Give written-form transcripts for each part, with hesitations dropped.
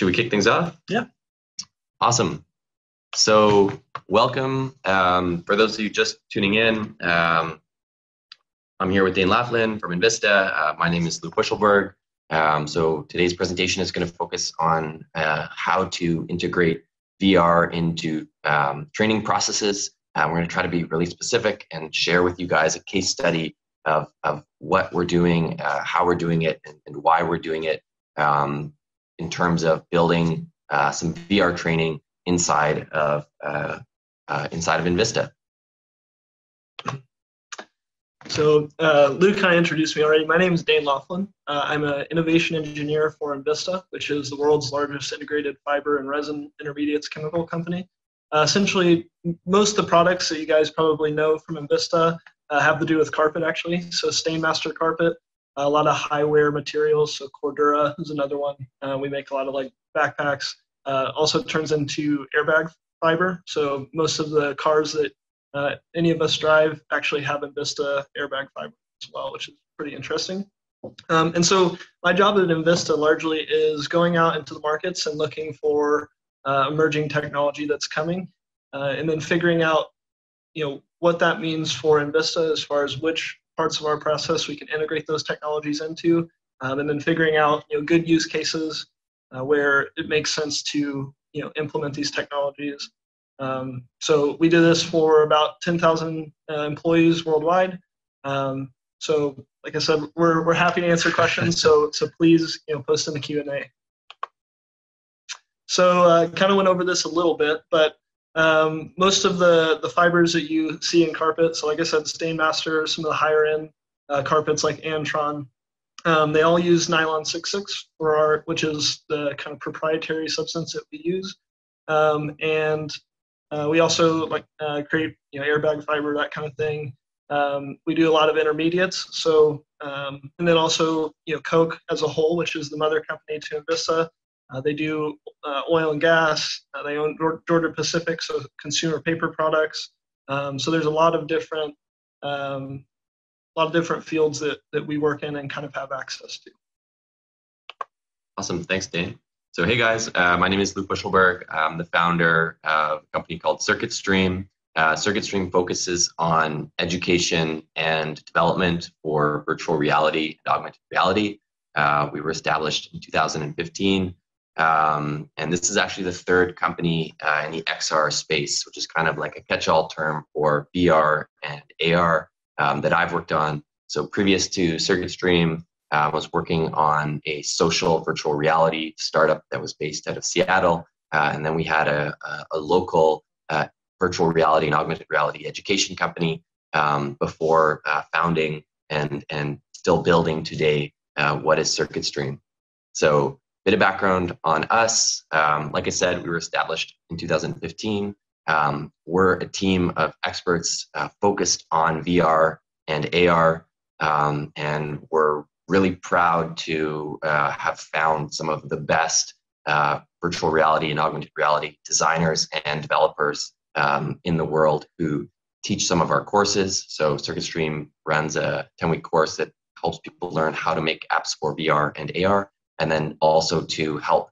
Should we kick things off? Yeah. Awesome. So welcome. For those of you just tuning in, I'm here with Dane Laughlin from Invista. My name is Luke Puschelberg. So today's presentation is going to focus on how to integrate VR into training processes. We're going to try to be really specific and share with you guys a case study of what we're doing, how we're doing it, and why we're doing it in terms of building some VR training inside of Invista. So Luke kind of introduced me already. My name is Dane Laughlin. I'm an innovation engineer for Invista, which is the world's largest integrated fiber and resin intermediates chemical company. Essentially, most of the products that you guys probably know from Invista have to do with carpet, actually. So Stainmaster carpet, a lot of high wear materials. So Cordura is another one. We make a lot of like backpacks. Also turns into airbag fiber. So most of the cars that any of us drive actually have Invista airbag fiber as well, which is pretty interesting. And so my job at Invista largely is going out into the markets and looking for emerging technology that's coming, and then figuring out, you know, what that means for Invista as far as which parts of our process we can integrate those technologies into, and then figuring out, you know, good use cases where it makes sense to, you know, implement these technologies. So we do this for about 10,000 employees worldwide. So like I said, we're happy to answer questions. So please, you know, post in the Q&A. So kind of went over this a little bit, but most of the fibers that you see in carpet, so like I said, Stainmaster, some of the higher end carpets like Antron, they all use nylon 6-6 for our, which is the kind of proprietary substance that we use. And we also like create, you know, airbag fiber, that kind of thing. We do a lot of intermediates. So, and then also, you know, Coke as a whole, which is the mother company to Invista. They do oil and gas. They own Georgia Pacific, so consumer paper products. So there's a lot of different fields that we work in and kind of have access to. Awesome, thanks, Dane. So hey guys, my name is Luke Wischelberg. I'm the founder of a company called CircuitStream. CircuitStream focuses on education and development for virtual reality and augmented reality. We were established in 2015, and this is actually the third company in the XR space, which is kind of like a catch-all term for VR and AR. That I've worked on. So previous to CircuitStream, I was working on a social virtual reality startup that was based out of Seattle. And then we had a local virtual reality and augmented reality education company before founding and still building today what is CircuitStream. So a bit of background on us. Like I said, we were established in 2015. We're a team of experts focused on VR and AR, and we're really proud to have found some of the best virtual reality and augmented reality designers and developers in the world who teach some of our courses. So CircuitStream runs a 10-week course that helps people learn how to make apps for VR and AR, and then also to help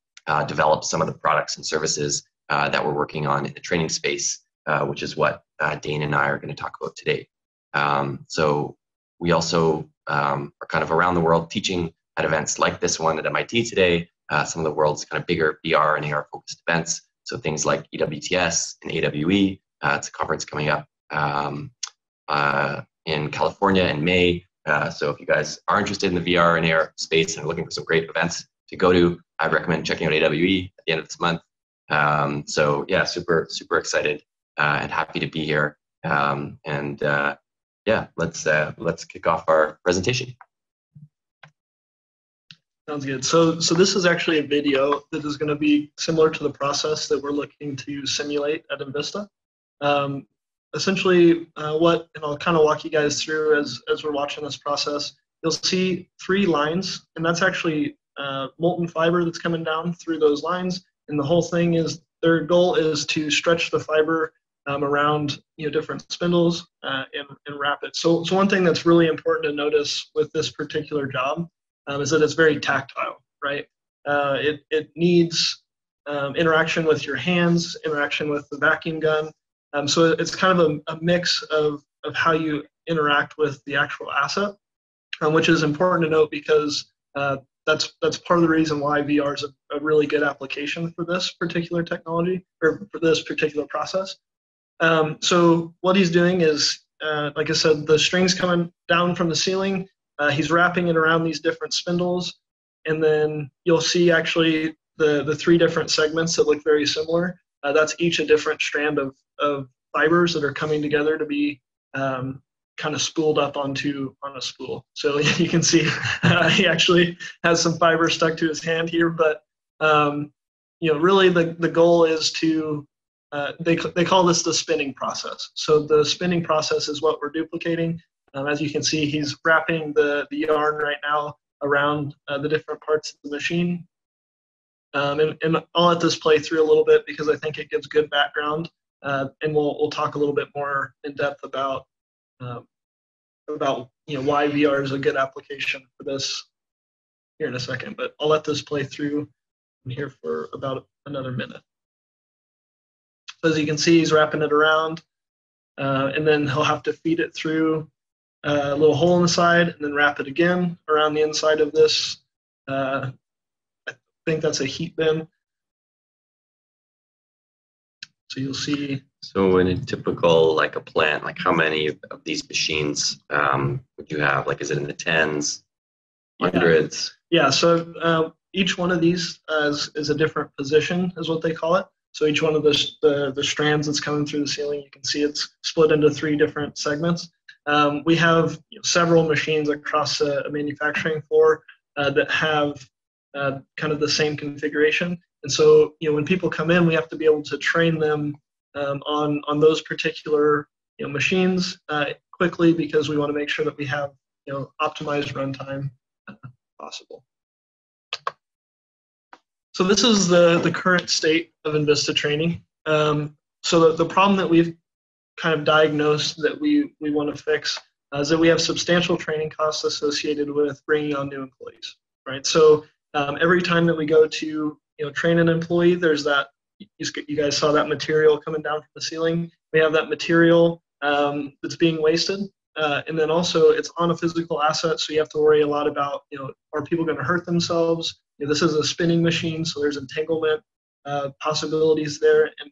develop some of the products and services that we're working on in the training space, which is what Dane and I are going to talk about today. So we also are kind of around the world teaching at events like this one at MIT today, some of the world's kind of bigger VR and AR focused events. So things like EWTS and AWE. It's a conference coming up in California in May. So if you guys are interested in the VR and AR space and are looking for some great events to go to, I recommend checking out AWE at the end of this month. So yeah, super excited and happy to be here. Yeah, let's kick off our presentation. Sounds good. So this is actually a video that is going to be similar to the process that we're looking to simulate at Invista. Essentially, and I'll kind of walk you guys through as we're watching this process. You'll see three lines, and that's actually molten fiber that's coming down through those lines. And the whole thing is, their goal is to stretch the fiber around, you know, different spindles and wrap it. So one thing that's really important to notice with this particular job is that it's very tactile, right? It needs interaction with your hands, interaction with the vacuum gun. So it's kind of a mix of how you interact with the actual asset, which is important to note because that's part of the reason why VR is a really good application for this particular technology or for this particular process. So what he's doing is, like I said, the string's coming down from the ceiling. He's wrapping it around these different spindles, and then you'll see actually the three different segments that look very similar. That's each a different strand of fibers that are coming together to be kind of spooled up on a spool. So you can see he actually has some fiber stuck to his hand here, but you know, really the goal is to, they call this the spinning process. So the spinning process is what we're duplicating. As you can see, he's wrapping the yarn right now around the different parts of the machine. And I'll let this play through a little bit because I think it gives good background, and we'll talk a little bit more in depth about why VR is a good application for this here in a second. But I'll let this play through in here for about another minute. So as you can see, he's wrapping it around, and then he'll have to feed it through a little hole in the side, and then wrap it again around the inside of this. I think that's a heat bin. So you'll see. So in a typical, like a plant, like how many of these machines would you have? Like, is it in the tens, hundreds? Yeah. So each one of these is a different position, is what they call it. So each one of the strands that's coming through the ceiling, you can see it's split into three different segments. We have several machines across a manufacturing floor that have kind of the same configuration. And so, when people come in, we have to be able to train them on those particular machines quickly, because we want to make sure that we have optimized runtime possible. So this is the current state of Invista training. So the problem that we've kind of diagnosed that we want to fix is that we have substantial training costs associated with bringing on new employees, right? So every time that we go to train an employee, there's that, you guys saw that material coming down from the ceiling. We have that material that's being wasted. And then also it's on a physical asset, so you have to worry a lot about, are people going to hurt themselves? This is a spinning machine, so there's entanglement possibilities there. And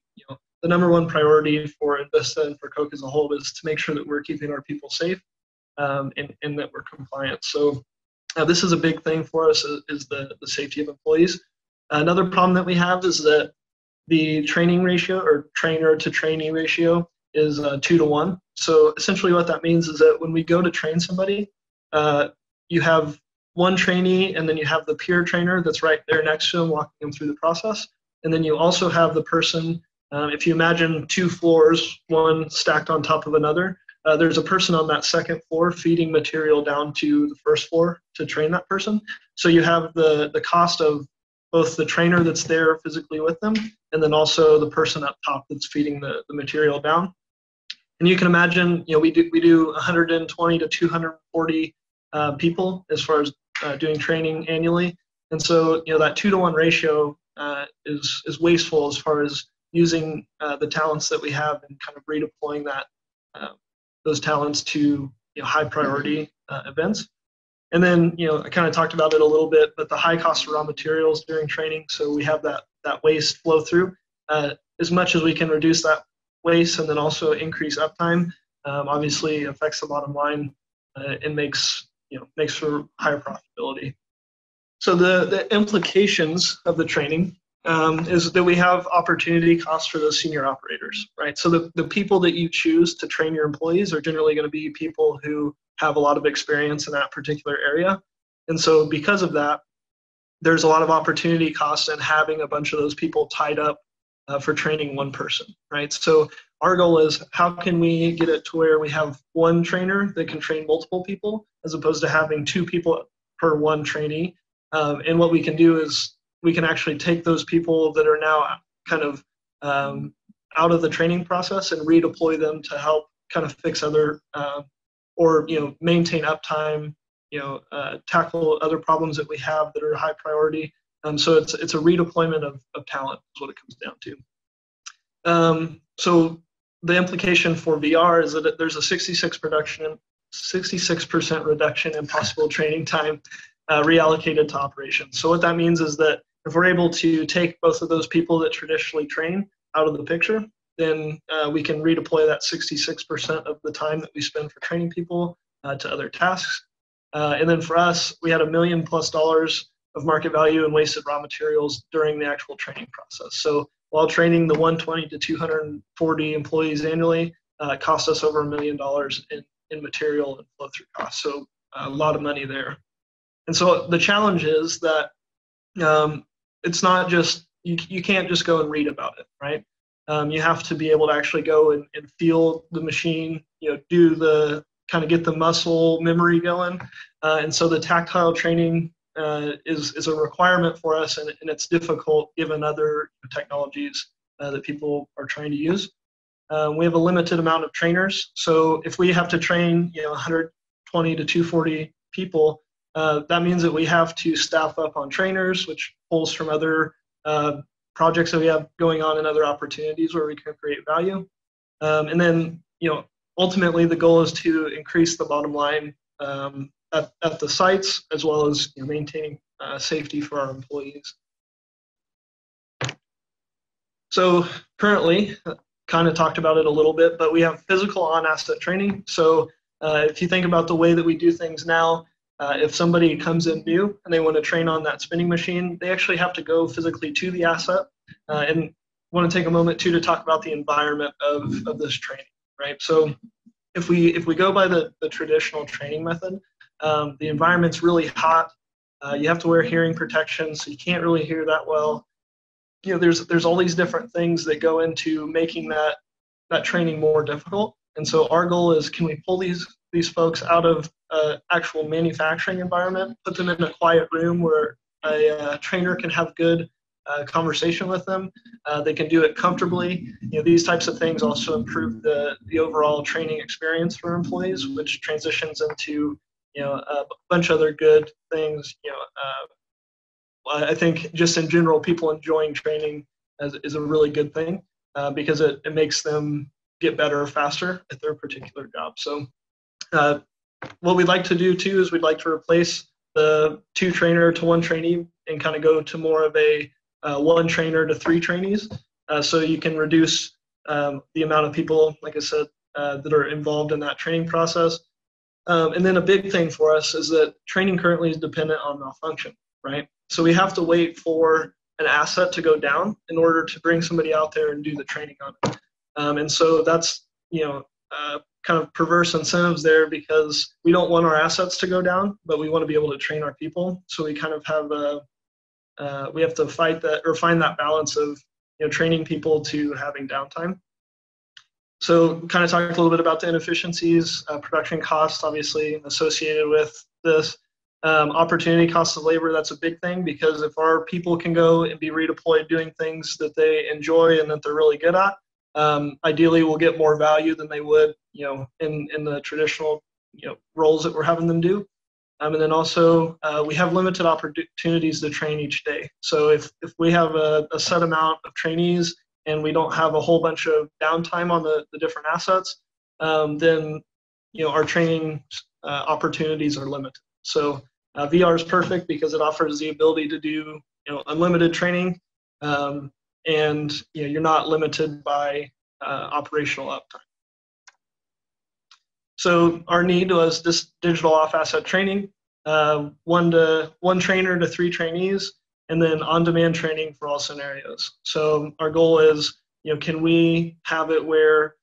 the number one priority for Invista and for Coke as a whole is to make sure that we're keeping our people safe and that we're compliant. So this is a big thing for us, is the safety of employees. Another problem that we have is that the training ratio, or trainer to trainee ratio, is 2 to 1. So essentially what that means is that when we go to train somebody, you have one trainee, and then you have the peer trainer that's right there next to them walking them through the process. And then you also have the person, if you imagine two floors, one stacked on top of another, there's a person on that second floor feeding material down to the first floor to train that person. So you have the cost of both the trainer that's there physically with them, and then also the person up top that's feeding the material down. And you can imagine, we do 120 to 240 people as far as doing training annually. And so, that 2 to 1 ratio is wasteful as far as using the talents that we have and kind of redeploying that, those talents to high priority events. And then, I kind of talked about it a little bit, but the high cost of raw materials during training. So we have that waste flow through. As much as we can reduce that waste and then also increase uptime, obviously affects the bottom line and makes for higher profitability. So the implications of the training is that we have opportunity costs for those senior operators, right? So the people that you choose to train your employees are generally going to be people who have a lot of experience in that particular area. And so because of that, there's a lot of opportunity costs in having a bunch of those people tied up for training one person, right? So our goal is, how can we get it to where we have one trainer that can train multiple people, as opposed to having two people per one trainee? And what we can do is, we can actually take those people that are now kind of out of the training process and redeploy them to help kind of fix other or maintain uptime, tackle other problems that we have that are high priority, So it's a redeployment of talent is what it comes down to. So the implication for VR is that there's a 66% reduction in possible training time reallocated to operations. So what that means is that if we're able to take both of those people that traditionally train out of the picture, then we can redeploy that 66% of the time that we spend for training people to other tasks. And then for us, we had $1 million+ of market value in wasted raw materials during the actual training process. So while training the 120 to 240 employees annually cost us over $1 million in material and flow through costs. So a lot of money there. And so the challenge is that it's not just, you can't just go and read about it, right? You have to be able to actually go and feel the machine, you know, do the, kind of get the muscle memory going. And so the tactile training is a requirement for us, and it's difficult given other technologies that people are trying to use. We have a limited amount of trainers. So if we have to train, you know, 120 to 240 people, that means that we have to staff up on trainers, which pulls from other projects that we have going on and other opportunities where we can create value. And then, you know, ultimately, the goal is to increase the bottom line at the sites, as well as, you know, maintaining safety for our employees. So currently, kind of talked about it a little bit, but we have physical on-asset training. So if you think about the way that we do things now, if somebody comes in new and they want to train on that spinning machine, they actually have to go physically to the asset. And want to take a moment, too, to talk about the environment of this training. Right, so if we go by the traditional training method, the environment's really hot. You have to wear hearing protection, so you can't really hear that well. You know, there's all these different things that go into making that training more difficult. And so our goal is, can we pull these folks out of actual manufacturing environment, put them in a quiet room where a trainer can have good conversation with them. They can do it comfortably. You know, these types of things also improve the overall training experience for employees, which transitions into, you know, a bunch of other good things. You know, I think just in general, people enjoying training is a really good thing because it makes them get better faster at their particular job. So what we'd like to do too is we'd like to replace the 2 trainer to 1 trainee and kind of go to more of a 1 trainer to 3 trainees. So you can reduce the amount of people, like I said, that are involved in that training process. And then a big thing for us is that training currently is dependent on malfunction, right? So we have to wait for an asset to go down in order to bring somebody out there and do the training on it. And so that's, you know, kind of perverse incentives there because we don't want our assets to go down, but we want to be able to train our people. So we kind of have a we have to fight that or find that balance of, you know, training people to having downtime. So kind of talk a little bit about the inefficiencies, production costs, obviously associated with this, opportunity cost of labor. That's a big thing because if our people can go and be redeployed doing things that they enjoy and that they're really good at, ideally we'll get more value than they would, you know, in the traditional, you know, roles that we're having them do. And then also, we have limited opportunities to train each day. So if we have a set amount of trainees and we don't have a whole bunch of downtime on the different assets, then, you know, our training opportunities are limited. So VR is perfect because it offers the ability to do, you know, unlimited training, and, you know, you're not limited by operational uptime. So our need was this digital off-asset training, 1 trainer to 3 trainees, and then on-demand training for all scenarios. So our goal is, you know, can we have it where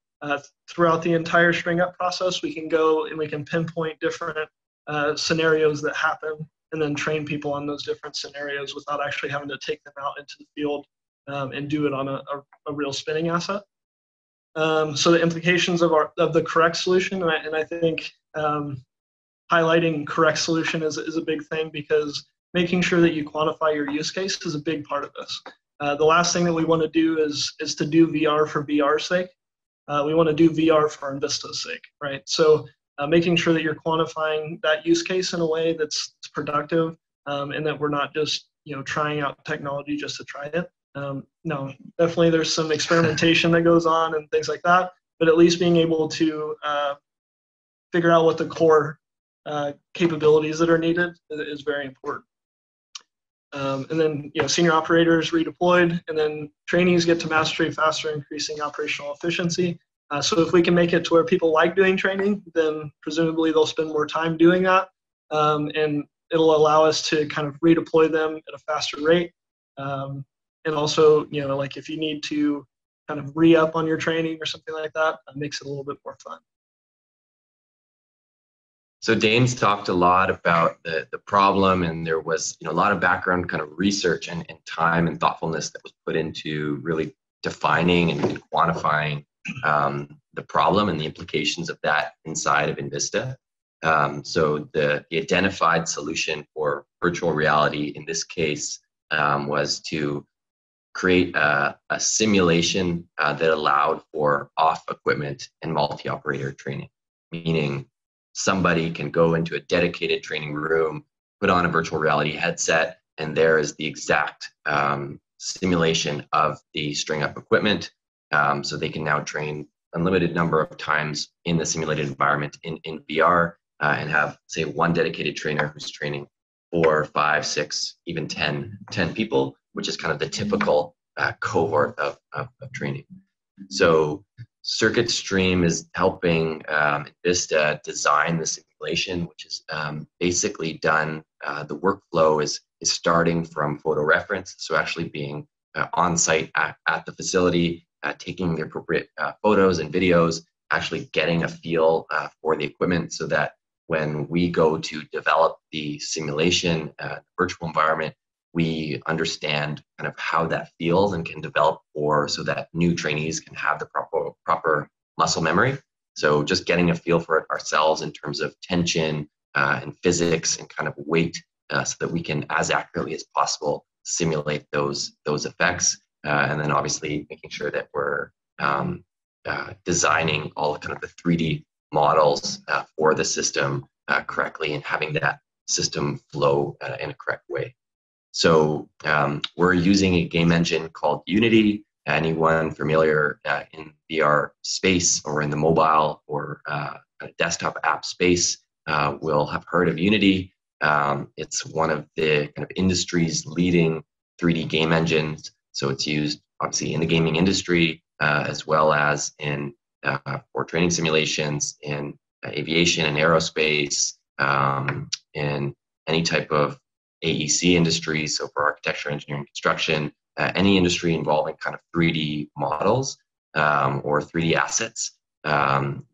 throughout the entire string-up process, we can go and we can pinpoint different scenarios that happen and then train people on those different scenarios without actually having to take them out into the field and do it on a real spinning asset. So the implications of the correct solution, and I think highlighting correct solution is a big thing because making sure that you quantify your use case is a big part of this. The last thing that we want to do is to do VR for VR's sake. We want to do VR for Invista's sake, right? So making sure that you're quantifying that use case in a way that's productive and that we're not just you know, trying out technology just to try it. No, definitely there's some experimentation that goes on and things like that, but at least being able to figure out what the core capabilities that are needed is very important. And then, you know, senior operators redeployed, and then trainees get to mastery faster, increasing operational efficiency. So if we can make it to where people like doing training, then presumably they'll spend more time doing that, and it'll allow us to kind of redeploy them at a faster rate. And also, you know, like if you need to kind of re-up on your training or something like that, it makes it a little bit more fun. So Dane's talked a lot about the problem, and there was, you know, a lot of background kind of research and time and thoughtfulness that was put into really defining and quantifying the problem and the implications of that inside of Invista. So the identified solution for virtual reality in this case was to create a simulation that allowed for off-equipment and multi-operator training, meaning somebody can go into a dedicated training room, put on a virtual reality headset, and there is the exact simulation of the string-up equipment. So they can now train unlimited number of times in the simulated environment in VR and have, say, one dedicated trainer who's training 4, 5, 6, even 10 people, which is kind of the typical cohort of training. So CircuitStream is helping Invista design the simulation, which is basically done. The workflow is starting from photo reference, so actually being on site at the facility, taking the appropriate photos and videos, actually getting a feel for the equipment, so that when we go to develop the simulation virtual environment, we understand kind of how that feels and can develop, or so that new trainees can have the proper muscle memory. So just getting a feel for it ourselves in terms of tension and physics and kind of weight, so that we can, as accurately as possible, simulate those effects. And then obviously making sure that we're designing all kind of the 3D models for the system correctly, and having that system flow in a correct way. So we're using a game engine called Unity. Anyone familiar in VR space, or in the mobile or desktop app space, will have heard of Unity. It's one of the kind of industry's leading 3D game engines. So it's used obviously in the gaming industry, as well as in for training simulations, in aviation and aerospace, in any type of AEC industry. So for architecture, engineering, construction, any industry involving kind of 3D models or 3D assets,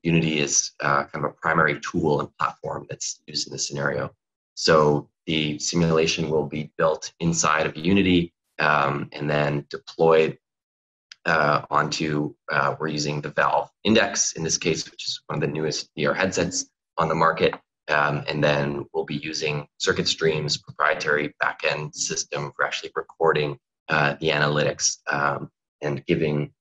Unity is kind of a primary tool and platform that's used in this scenario. So the simulation will be built inside of Unity. And then deployed onto, we're using the Valve Index in this case, which is one of the newest VR headsets on the market. And then we'll be using CircuitStream's proprietary backend system for actually recording the analytics and giving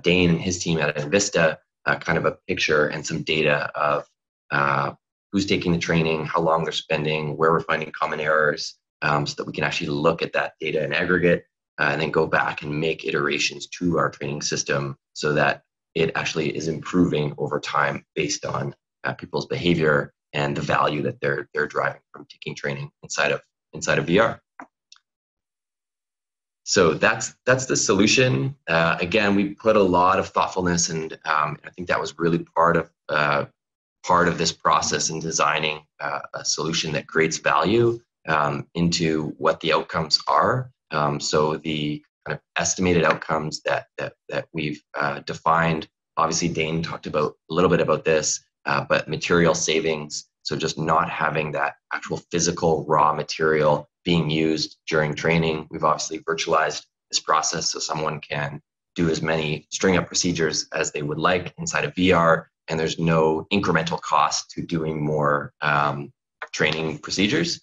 Dane and his team at Invista kind of a picture and some data of who's taking the training, how long they're spending, where we're finding common errors, so that we can actually look at that data in aggregate and then go back and make iterations to our training system, so that it actually is improving over time based on people's behavior and the value that they're driving from taking training inside of VR. So that's the solution. Again, we put a lot of thoughtfulness, and I think that was really part of this process in designing a solution that creates value. Into what the outcomes are. So the kind of estimated outcomes that we've defined, obviously Dane talked about a little bit about this, but material savings. So just not having that actual physical raw material being used during training. We've obviously virtualized this process, so someone can do as many string up procedures as they would like inside of VR, and there's no incremental cost to doing more training procedures.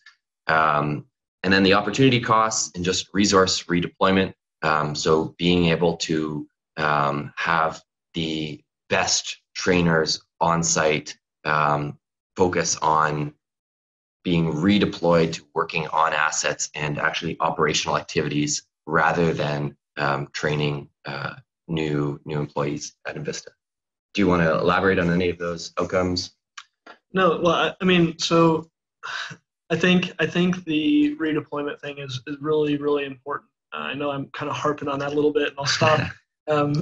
And then the opportunity costs and just resource redeployment. So being able to have the best trainers on site focus on being redeployed to working on assets and actually operational activities rather than training new employees at Invista. Do you want to elaborate on any of those outcomes? No, well, I mean, so I think the redeployment thing is really, really important. I know I'm kind of harping on that a little bit, and I'll stop.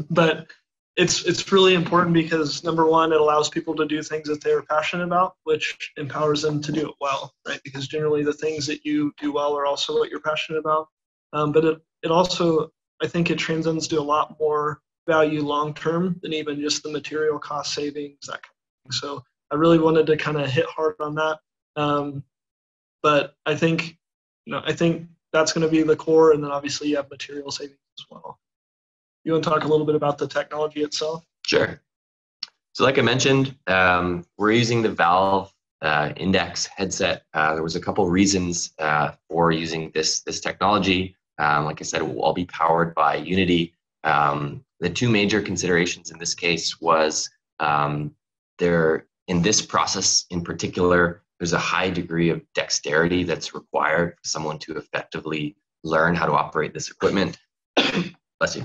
But it's really important because, number one, it allows people to do things that they're passionate about, which empowers them to do it well, right? Because generally the things that you do well are also what you're passionate about. But it also, I think it transcends to a lot more value long-term than even just the material cost savings, that kind of thing. So I really wanted to kind of hit hard on that. But I think, you know, I think that's going to be the core, and then obviously you have material savings as well. You want to talk a little bit about the technology itself? Sure. So like I mentioned, we're using the Valve Index headset. There was a couple reasons for using this technology. Like I said, it will all be powered by Unity. The two major considerations in this case was in this process in particular, there's a high degree of dexterity that's required for someone to effectively learn how to operate this equipment. Bless you.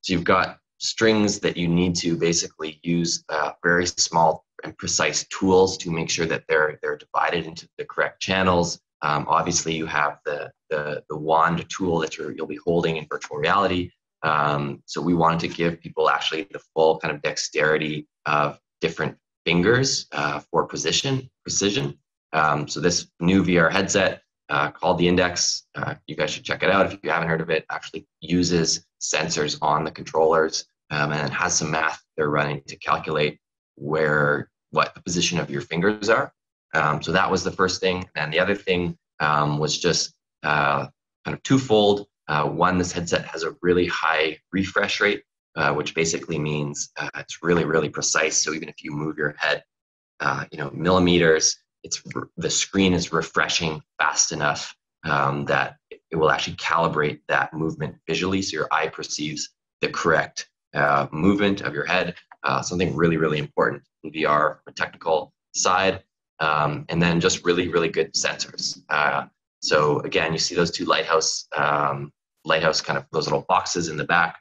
So you've got strings that you need to basically use very small and precise tools to make sure that they're divided into the correct channels. Obviously, you have the wand tool that you'll be holding in virtual reality. So we wanted to give people actually the full kind of dexterity of different fingers for precision. So this new VR headset called the Index, you guys should check it out if you haven't heard of it, actually uses sensors on the controllers and has some math they're running to calculate what the position of your fingers are. So that was the first thing. And the other thing was just kind of twofold. One, this headset has a really high refresh rate, which basically means it's really, really precise. So even if you move your head, millimeters, the screen is refreshing fast enough that it will actually calibrate that movement visually, so your eye perceives the correct movement of your head. Something really, really important in VR from a technical side. And then just really, really good sensors. So again, you see those two lighthouse kind of those little boxes in the back.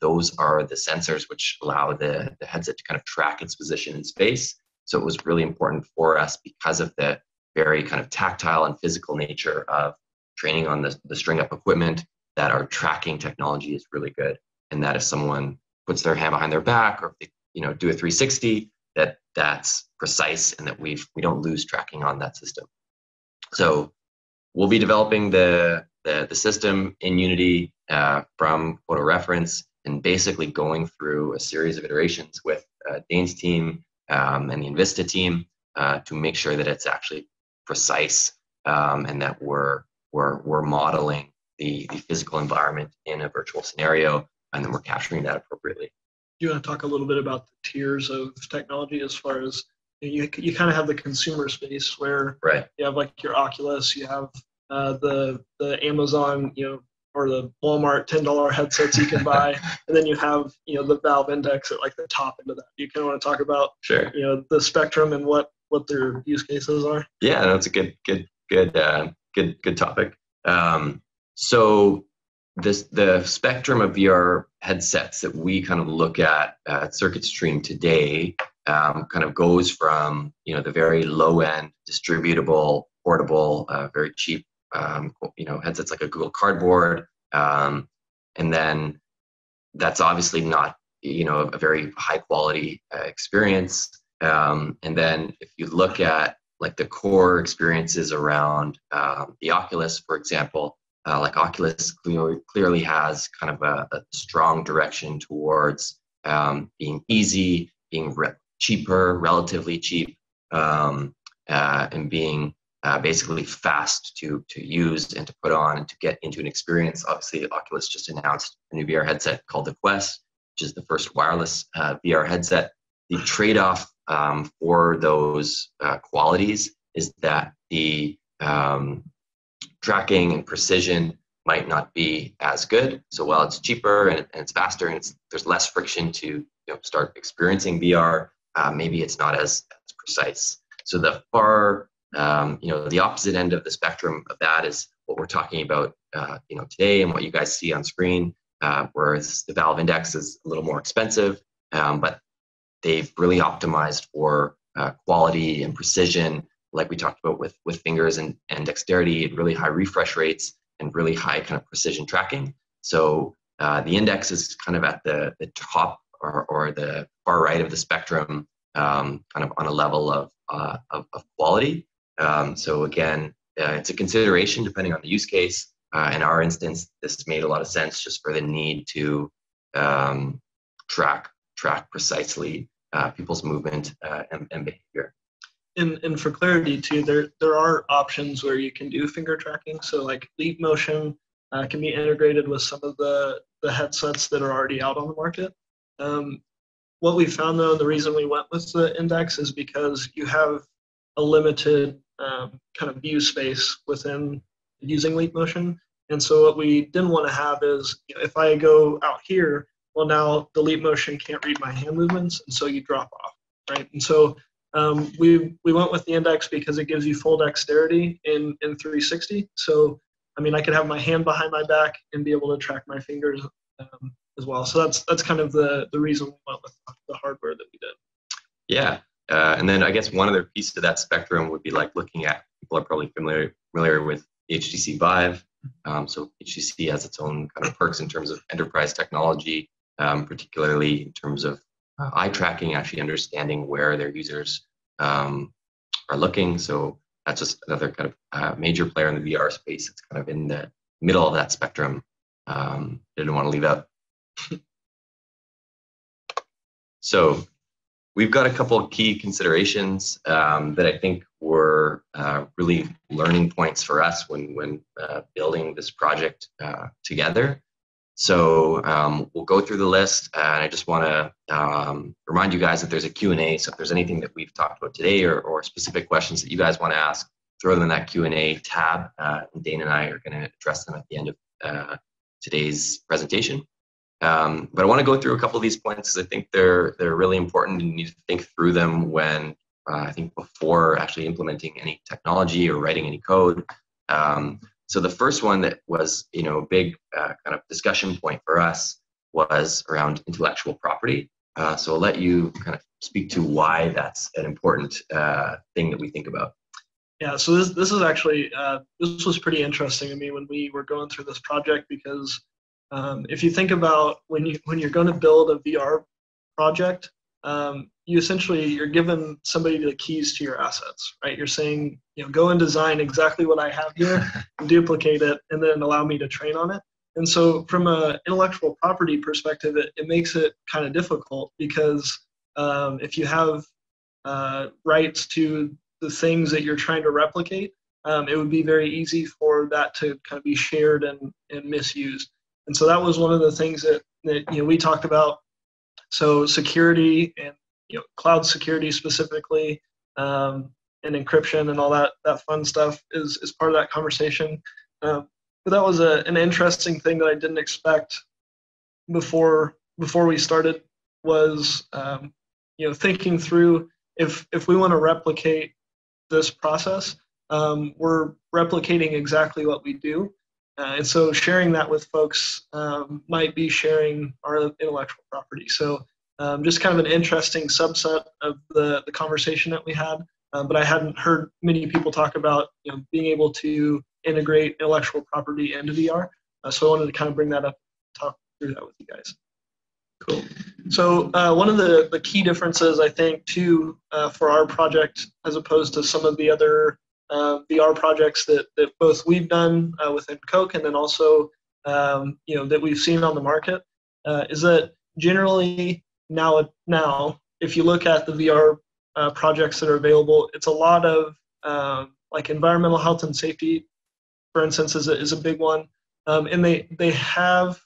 Those are the sensors which allow the headset to kind of track its position in space. So it was really important for us because of the very kind of tactile and physical nature of training on the string up equipment, that our tracking technology is really good. And that if someone puts their hand behind their back or if they, do a 360, that's precise and that we don't lose tracking on that system. So we'll be developing the system in Unity from photo reference and basically going through a series of iterations with Dane's team and the Invista team to make sure that it's actually precise and that we're modeling the physical environment in a virtual scenario, and then we're capturing that appropriately. Do you want to talk a little bit about the tiers of technology as far as you kind of have the consumer space where you have like your Oculus, you have the Amazon, or the Walmart $10 headsets you can buy, and then you have the Valve Index at like the top end of that. You kind of want to talk about the spectrum and what their use cases are. Yeah, that's a good topic. So the spectrum of VR headsets that we kind of look at CircuitStream today kind of goes from the very low end distributable, portable, very cheap headsets like a Google Cardboard, and then that's obviously not a very high quality experience. And then if you look at like the core experiences around the Oculus, for example, like Oculus clearly has kind of a strong direction towards being easy, being cheaper, relatively cheap, and being basically fast to use and to put on and to get into an experience. Obviously, Oculus just announced a new VR headset called the Quest, which is the first wireless VR headset. The trade-off for those qualities is that the tracking and precision might not be as good. So while it's cheaper and it's faster and there's less friction to start experiencing VR, maybe it's not as precise. So the far The opposite end of the spectrum of that is what we're talking about, today and what you guys see on screen, whereas the Valve Index is a little more expensive, but they've really optimized for quality and precision, like we talked about with fingers and dexterity, and really high refresh rates and really high kind of precision tracking. So the Index is kind of at the top or the far right of the spectrum, kind of on a level of quality. So again, it's a consideration depending on the use case. In our instance, this made a lot of sense just for the need to track precisely people's movement and behavior. And for clarity too, there are options where you can do finger tracking. So like Leap Motion can be integrated with some of the headsets that are already out on the market. What we found though, the reason we went with the Index is because you have a limited kind of view space within using Leap Motion. And so what we didn't want to have is, you know, if I go out here, well now the Leap Motion can't read my hand movements, and so you drop off, right? And so we went with the Index because it gives you full dexterity in 360. So, I mean, I could have my hand behind my back and be able to track my fingers as well. So that's kind of the reason we went with the hardware that we did. Yeah, and then I guess one other piece to that spectrum would be like looking at, people are probably familiar with the HTC Vive. So HTC has its own kind of perks in terms of enterprise technology, particularly in terms of eye tracking, actually understanding where their users are looking. So that's just another kind of major player in the VR space. It's kind of in the middle of that spectrum. Didn't want to leave out. So we've got a couple of key considerations that I think were really learning points for us when building this project together. So we'll go through the list, and I just want to remind you guys that there's a Q&A, so if there's anything that we've talked about today or specific questions that you guys want to ask, throw them in that Q&A tab, and Dane and I are going to address them at the end of today's presentation. But I want to go through a couple of these points because I think they're really important, and you need to think through them when, I think, before actually implementing any technology or writing any code. So the first one that was, a big kind of discussion point for us was around intellectual property. So I'll let you kind of speak to why that's an important thing that we think about. Yeah, so this is actually, this was pretty interesting to me when we were going through this project, because if you think about when you're going to build a VR project, you're given somebody the keys to your assets, right? You're saying, go and design exactly what I have here, and duplicate it, and then allow me to train on it. And so from an intellectual property perspective, it makes it kind of difficult, because if you have rights to the things that you're trying to replicate, it would be very easy for that to kind of be shared and misused. And so that was one of the things that we talked about. So security and cloud security specifically, and encryption and all that fun stuff is part of that conversation. But that was an interesting thing that I didn't expect before we started, was thinking through if we want to replicate this process, we're replicating exactly what we do, and so sharing that with folks might be sharing our intellectual property. So. Just kind of an interesting subset of the conversation that we had, but I hadn't heard many people talk about being able to integrate intellectual property into VR, so I wanted to kind of bring that up and talk through that with you guys. Cool. So one of the key differences, I think, too, for our project as opposed to some of the other VR projects that both we've done within Coke and then also that we've seen on the market, is that generally, Now, if you look at the VR projects that are available, it's a lot of like environmental health and safety, for instance, is a big one. And they have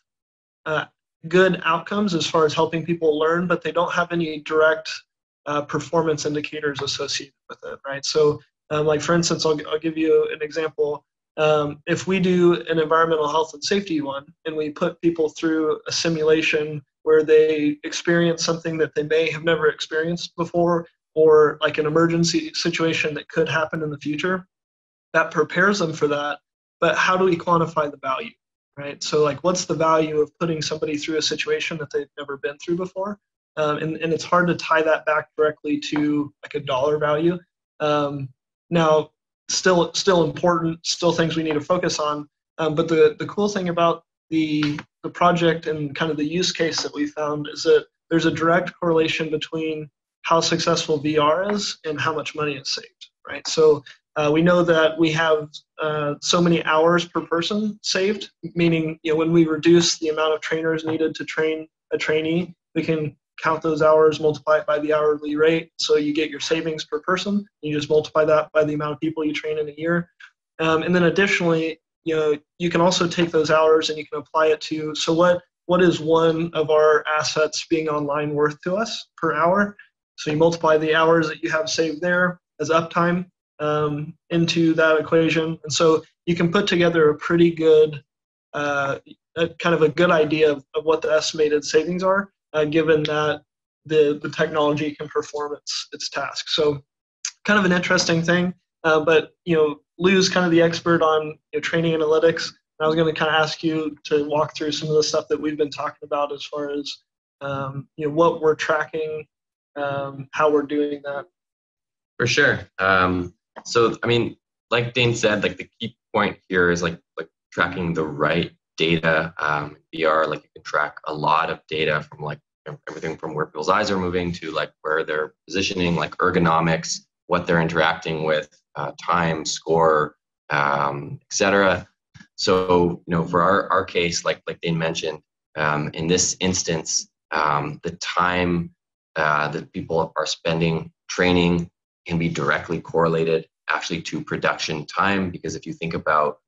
good outcomes as far as helping people learn, but they don't have any direct performance indicators associated with it, right? So like, for instance, I'll give you an example. If we do an environmental health and safety one, and we put people through a simulation where they experience something that they may have never experienced before, or like an emergency situation that could happen in the future, that prepares them for that. But how do we quantify the value, right? So like, what's the value of putting somebody through a situation that they've never been through before? And it's hard to tie that back directly to like a dollar value. Now, still important, still things we need to focus on. But the cool thing about the project and kind of the use case that we found is that there's a direct correlation between how successful VR is and how much money is saved, right? So we know that we have so many hours per person saved, meaning, you know, when we reduce the amount of trainers needed to train a trainee, we can count those hours, multiply it by the hourly rate, so you get your savings per person, and you just multiply that by the amount of people you train in a year. And then additionally, you know, you can also take those hours and you can apply it to, so what is one of our assets being online worth to us per hour? So you multiply the hours that you have saved there as uptime into that equation. And so you can put together a pretty good, kind of a good idea of what the estimated savings are, given that the technology can perform its task. So kind of an interesting thing, but, you know, Lou's kind of the expert on, you know, training analytics. And I was going to kind of ask you to walk through some of the stuff that we've been talking about as far as, you know, what we're tracking, how we're doing that. For sure. So, I mean, like Dane said, like the key point here is like tracking the right data. VR, like you can track a lot of data from like everything from where people's eyes are moving to like where they're positioning, like ergonomics, what they're interacting with, time, score, etc. So, you know, for our case, like Dane mentioned, in this instance, the time that people are spending training can be directly correlated actually to production time, because if you think about,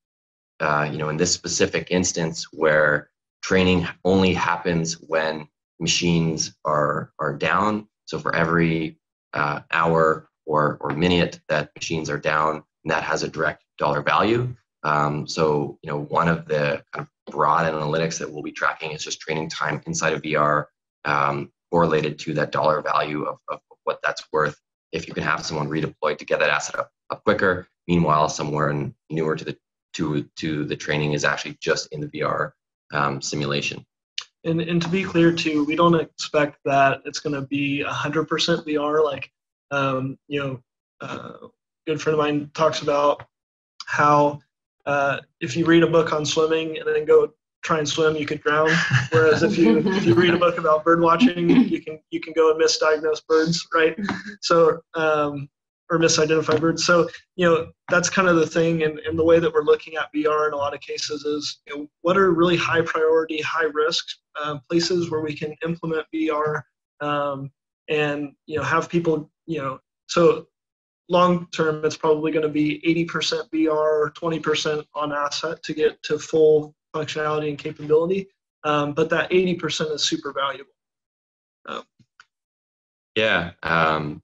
you know, in this specific instance where training only happens when machines are down. So for every hour or minute that machines are down, that has a direct dollar value. So, you know, one of the kind of broad analytics that we'll be tracking is just training time inside of VR correlated to that dollar value of what that's worth. If you can have someone redeployed to get that asset up quicker, meanwhile, someone newer to the training is actually just in the VR simulation. And to be clear too, we don't expect that it's going to be 100% VR. Like, you know, a good friend of mine talks about how if you read a book on swimming and then go try and swim, you could drown. Whereas if you read a book about bird watching, you can go and misdiagnose birds, right? So or misidentify birds. So, you know, that's kind of the thing. And the way that we're looking at VR in a lot of cases is, you know, what are really high priority, high risk places where we can implement VR and, you know, have people, you know, so long term, it's probably going to be 80% VR, 20% on asset to get to full functionality and capability, but that 80% is super valuable. Yeah.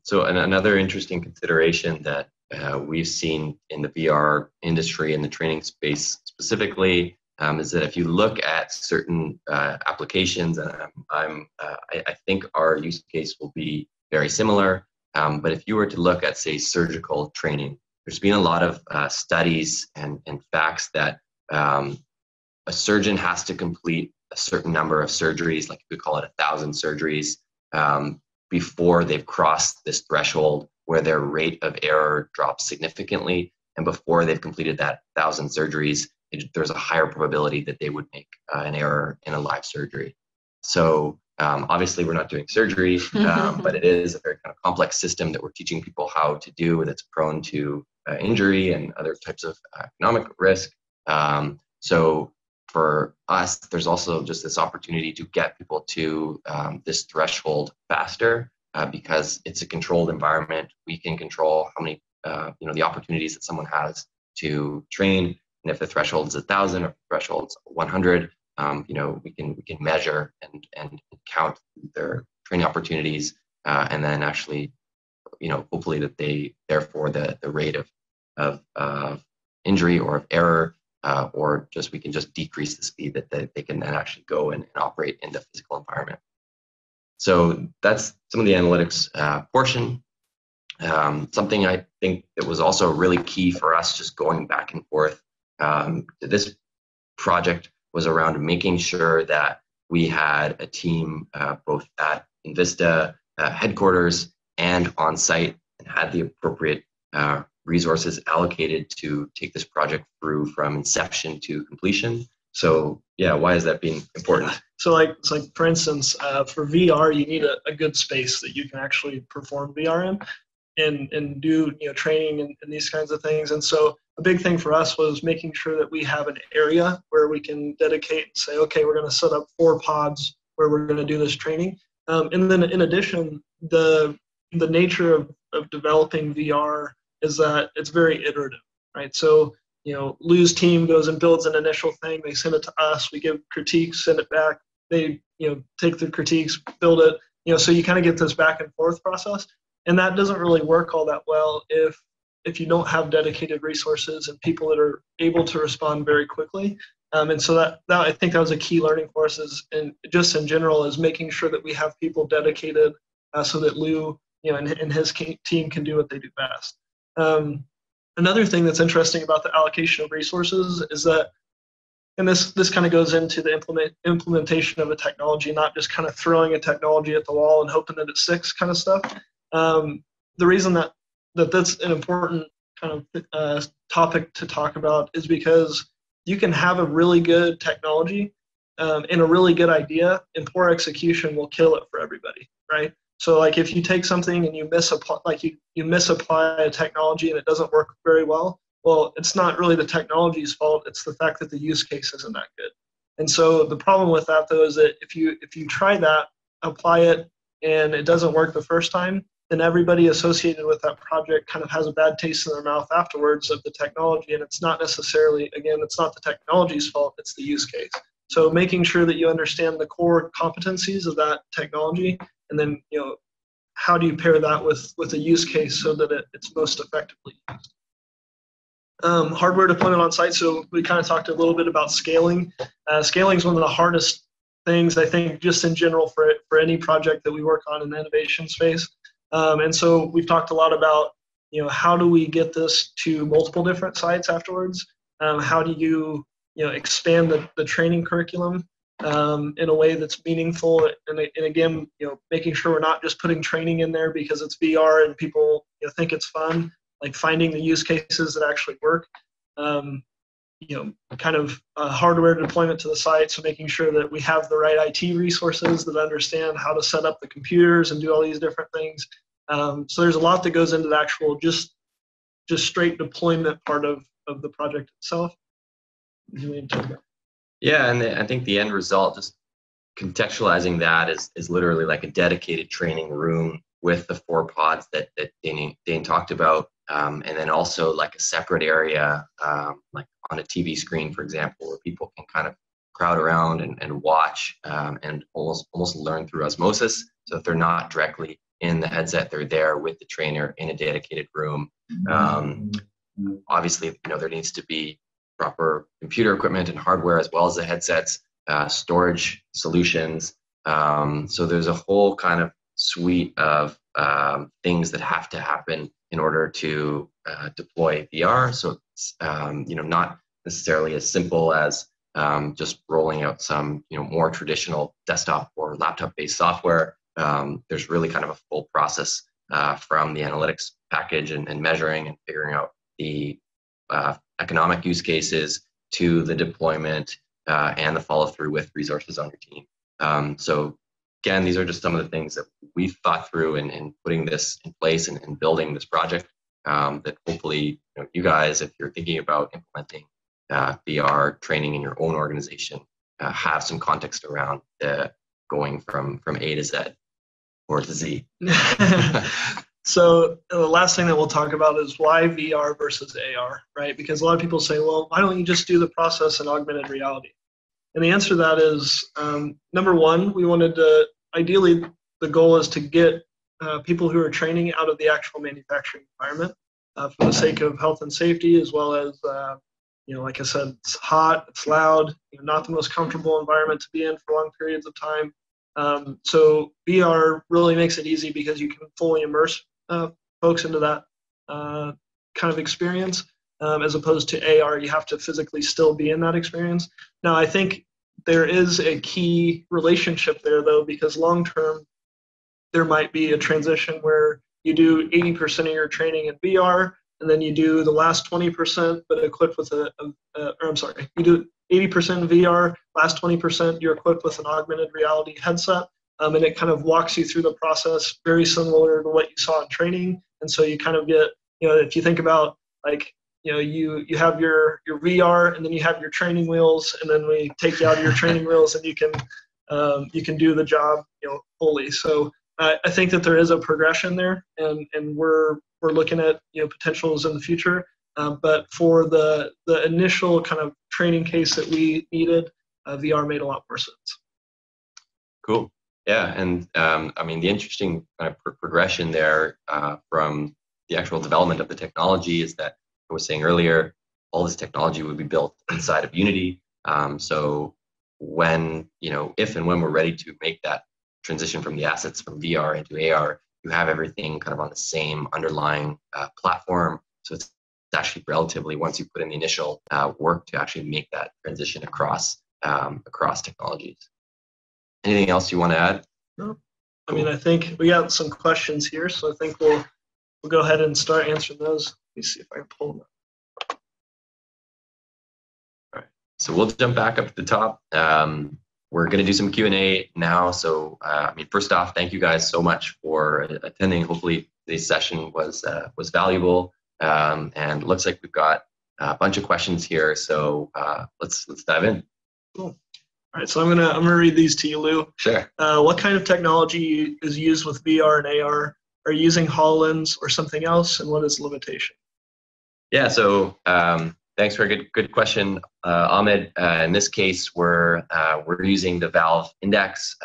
So another interesting consideration that we've seen in the VR industry and the training space specifically is that if you look at certain applications, and I think our use case will be very similar. But if you were to look at, say, surgical training, there's been a lot of studies and facts that a surgeon has to complete a certain number of surgeries, like we call it 1,000 surgeries, before they've crossed this threshold where their rate of error drops significantly. And before they've completed that 1,000 surgeries, there's a higher probability that they would make an error in a live surgery. So obviously we're not doing surgery, but it is a very kind of complex system that we're teaching people how to do, that's prone to injury and other types of economic risk. So for us, there's also just this opportunity to get people to this threshold faster because it's a controlled environment. We can control how many, you know, the opportunities that someone has to train. And if the threshold's 1,000 or if the threshold's 100, you know, we can measure and count their training opportunities and then actually, you know, hopefully that they, therefore the rate of injury or of error or just we can just decrease the speed that they can then actually go and operate in the physical environment. So that's some of the analytics portion. Something I think that was also really key for us just going back and forth to this project was around making sure that we had a team both at Invista headquarters and on site, and had the appropriate resources allocated to take this project through from inception to completion. So yeah, why is that being important? So like for instance, for VR, you need a good space that you can actually perform VR in and do training and these kinds of things. And so a big thing for us was making sure that we have an area where we can dedicate and say, okay, we're going to set up 4 pods where we're going to do this training. And then in addition, the nature of developing VR is that it's very iterative, right? So Lou's team goes and builds an initial thing. They send it to us. We give critiques, send it back. They, take the critiques, build it. So you kind of get this back and forth process, and that doesn't really work all that well if you don't have dedicated resources and people that are able to respond very quickly. And so that I think that was a key learning for us, is, and just in general, is making sure that we have people dedicated so that Lou, and his team can do what they do best. Another thing that's interesting about the allocation of resources is that, and this kind of goes into the implementation of a technology, not just kind of throwing a technology at the wall and hoping that it sticks kind of stuff. The reason that's an important kind of topic to talk about is because you can have a really good technology and a really good idea, and poor execution will kill it for everybody, right? So like if you take something and you misapply a technology and it doesn't work very well, well, it's not really the technology's fault. It's the fact that the use case isn't that good. And so the problem with that, though, is that if you try that, apply it, and it doesn't work the first time, then everybody associated with that project kind of has a bad taste in their mouth afterwards of the technology. And it's not necessarily, again, it's not the technology's fault. It's the use case. So making sure that you understand the core competencies of that technology, and then, how do you pair that with a use case so that it's most effectively used? Hardware deployment on site. So we kind of talked a little bit about scaling. Scaling is one of the hardest things, I think, just in general for any project that we work on in the innovation space. And so we've talked a lot about, how do we get this to multiple different sites afterwards? How do you, expand the training curriculum in a way that's meaningful, and again, making sure we're not just putting training in there because it's VR and people think it's fun, like finding the use cases that actually work, kind of hardware deployment to the site, so making sure that we have the right IT resources that understand how to set up the computers and do all these different things. So there's a lot that goes into the actual just straight deployment part of the project itself. Yeah, and I think the end result, just contextualizing that, is literally like a dedicated training room with the 4 pods that Dane talked about, and then also like a separate area, like on a TV screen, for example, where people can kind of crowd around and watch and almost learn through osmosis. So if they're not directly in the headset, they're there with the trainer in a dedicated room. Obviously, there needs to be proper computer equipment and hardware, as well as the headsets, storage solutions. So there's a whole kind of suite of things that have to happen in order to deploy VR. So it's, not necessarily as simple as just rolling out some, more traditional desktop or laptop-based software. There's really kind of a full process from the analytics package and measuring and figuring out the economic use cases to the deployment and the follow through with resources on your team. So again, these are just some of the things that we've thought through in putting this in place and building this project that hopefully you guys, if you're thinking about implementing VR training in your own organization, have some context around going from A to Z or to Z. So the last thing that we'll talk about is why VR versus AR, right? Because a lot of people say, well, why don't you just do the process in augmented reality? And the answer to that is, number one, we wanted to, ideally, the goal is to get people who are training out of the actual manufacturing environment for the sake of health and safety, as well as, like I said, it's hot, it's loud, not the most comfortable environment to be in for long periods of time. So VR really makes it easy because you can fully immerse folks into that kind of experience, as opposed to AR. You have to physically still be in that experience. Now, I think there is a key relationship there, though, because long-term, there might be a transition where you do 80% of your training in VR, and then you do the last 20%, but equipped with you do 80% VR, last 20%, you're equipped with an augmented reality headset, and it kind of walks you through the process very similar to what you saw in training. And so you kind of get, if you think about, you have your VR, and then you have your training wheels, and then we take you out of your training wheels, and you can do the job, fully. So I think that there is a progression there, and we're looking at potentials in the future. But for the initial kind of training case that we needed, VR made a lot more sense. Cool. Yeah, and I mean, the interesting kind of progression there from the actual development of the technology is that I was saying earlier, all this technology would be built inside of Unity. So when if and when we're ready to make that transition from the assets from VR into AR, you have everything kind of on the same underlying platform. So it's actually relatively, once you put in the initial work to actually make that transition across technologies. Anything else you want to add? No. I mean, I think we got some questions here, so I think we'll go ahead and start answering those. Let me see if I can pull them up. All right. So we'll jump back up to the top. We're going to do some Q&A now. So, I mean, first off, thank you guys so much for attending. Hopefully, this session was valuable. And it looks like we've got a bunch of questions here. So let's dive in. Cool. All right. So I'm gonna read these to you, Lou. Sure. What kind of technology is used with VR and AR? Are you using HoloLens or something else? And what is the limitation? Yeah. So. Thanks for a good question, Ahmed. In this case, we're using the Valve Index.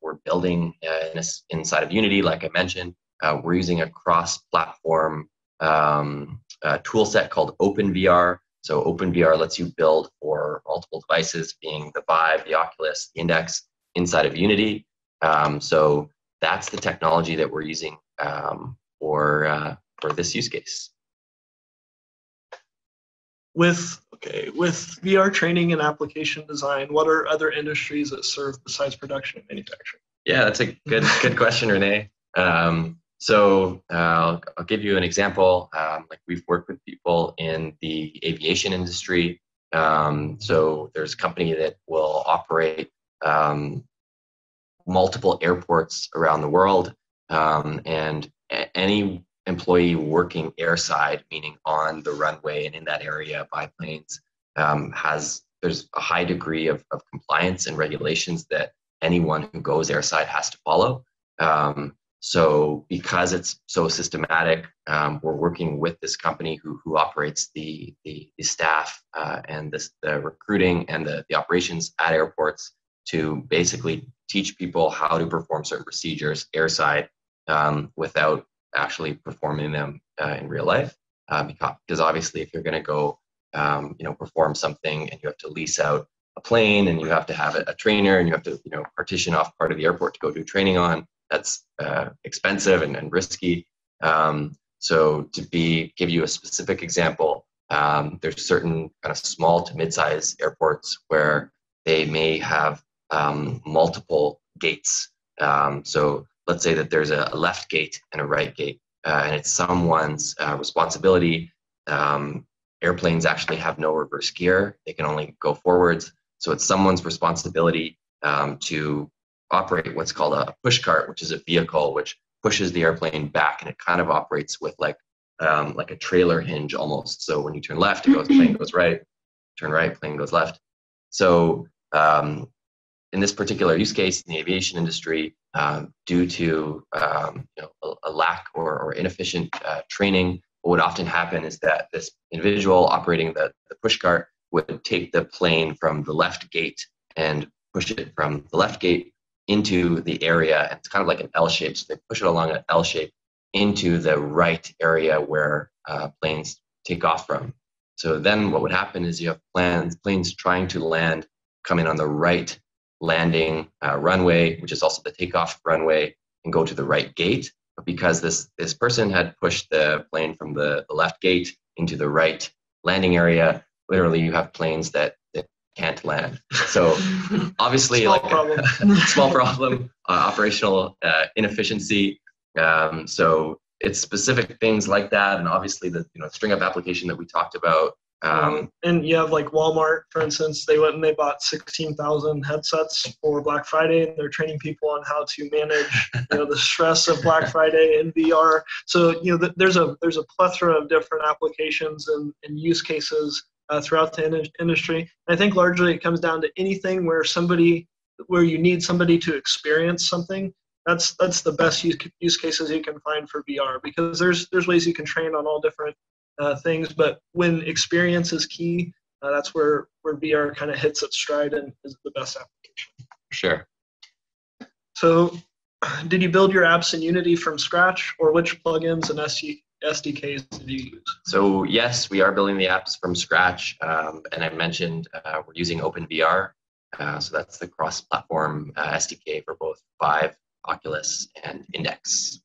We're building inside of Unity, like I mentioned. We're using a cross-platform tool set called OpenVR. So OpenVR lets you build for multiple devices, being the Vive, the Oculus, the Index, inside of Unity. So that's the technology that we're using for this use case. With VR training and application design, what are other industries that serve besides production and manufacturing? Yeah, that's a good question, Renee. I'll give you an example. Like, we've worked with people in the aviation industry. So there's a company that will operate multiple airports around the world, and any employee working airside, meaning on the runway and in that area by planes, there's a high degree of compliance and regulations that anyone who goes airside has to follow. So because it's so systematic, we're working with this company who operates the staff and the recruiting and the operations at airports to basically teach people how to perform certain procedures airside without actually performing them in real life, because obviously if you're going to go, perform something and you have to lease out a plane and you have to have a trainer and you have to, partition off part of the airport to go do training on, that's expensive and risky. So give you a specific example, there's certain kind of small to mid-size airports where they may have multiple gates. So let's say that there's a left gate and a right gate, and it's someone's responsibility. Airplanes actually have no reverse gear. They can only go forwards. So it's someone's responsibility to operate what's called a push cart, which is a vehicle which pushes the airplane back, and it kind of operates with like a trailer hinge almost. So when you turn left, it goes, plane goes right, turn right, plane goes left. So in this particular use case in the aviation industry, due to a lack or inefficient training, what would often happen is that this individual operating the push cart would take the plane from the left gate and push it from the left gate into the area. It's kind of like an L shape. So they push it along an L shape into the right area where planes take off from. So then what would happen is you have planes trying to land, come in on the right landing runway, which is also the takeoff runway, and go to the right gate. but because this person had pushed the plane from the left gate into the right landing area, literally you have planes that can't land. So obviously small problem, operational inefficiency. So it's specific things like that, and obviously the string up application that we talked about. And you have like Walmart, for instance, they went and they bought 16,000 headsets for Black Friday, and they're training people on how to manage the stress of Black Friday and VR. So there's a plethora of different applications and use cases throughout the industry. And I think largely it comes down to anything where you need somebody to experience something. That's the best use cases you can find for VR, because there's ways you can train on all different things, but when experience is key, that's where VR kind of hits its stride and is the best application. Sure. So did you build your apps in Unity from scratch, or which plugins and SDKs did you use? So yes, we are building the apps from scratch, and I mentioned we're using OpenVR, so that's the cross-platform SDK for both Vive, Oculus, and Index,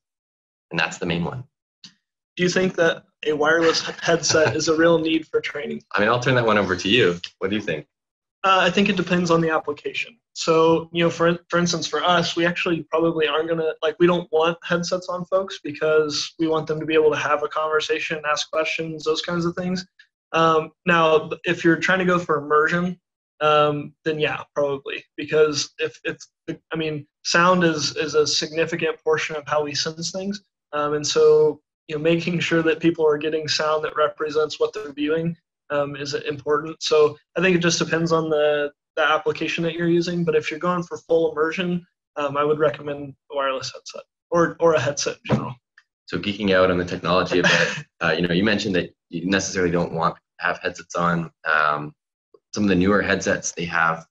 and that's the main one. Do you think that a wireless headset is a real need for training? I mean, I'll turn that one over to you. What do you think? I think it depends on the application. So, for instance, for us, we actually probably aren't going to, we don't want headsets on folks because we want them to be able to have a conversation, ask questions, those kinds of things. Now, if you're trying to go for immersion, then yeah, probably, because sound is a significant portion of how we sense things. And so, making sure that people are getting sound that represents what they're viewing is important. So I think it just depends on the application that you're using. But if you're going for full immersion, I would recommend a wireless headset or a headset in general. So geeking out on the technology a bit, you mentioned that you necessarily don't want to have headsets on. Some of the newer headsets, they have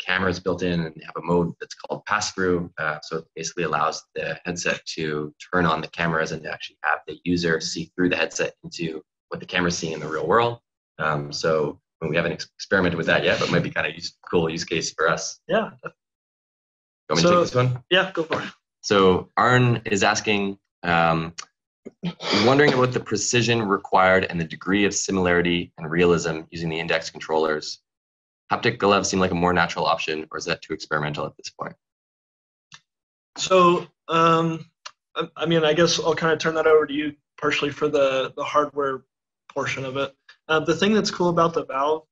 cameras built in, and they have a mode that's called pass-through, so it basically allows the headset to turn on the cameras and to actually have the user see through the headset into what the camera's seeing in the real world. So we haven't experimented with that yet, but it might be kind of cool use case for us. Yeah. You want me to take this one? Yeah, go for it. So Arn is asking, wondering about the precision required and the degree of similarity and realism using the Index controllers. Haptic gloves seem like a more natural option, or is that too experimental at this point? So, I guess I'll kind of turn that over to you partially for the hardware portion of it. The thing that's cool about the Valve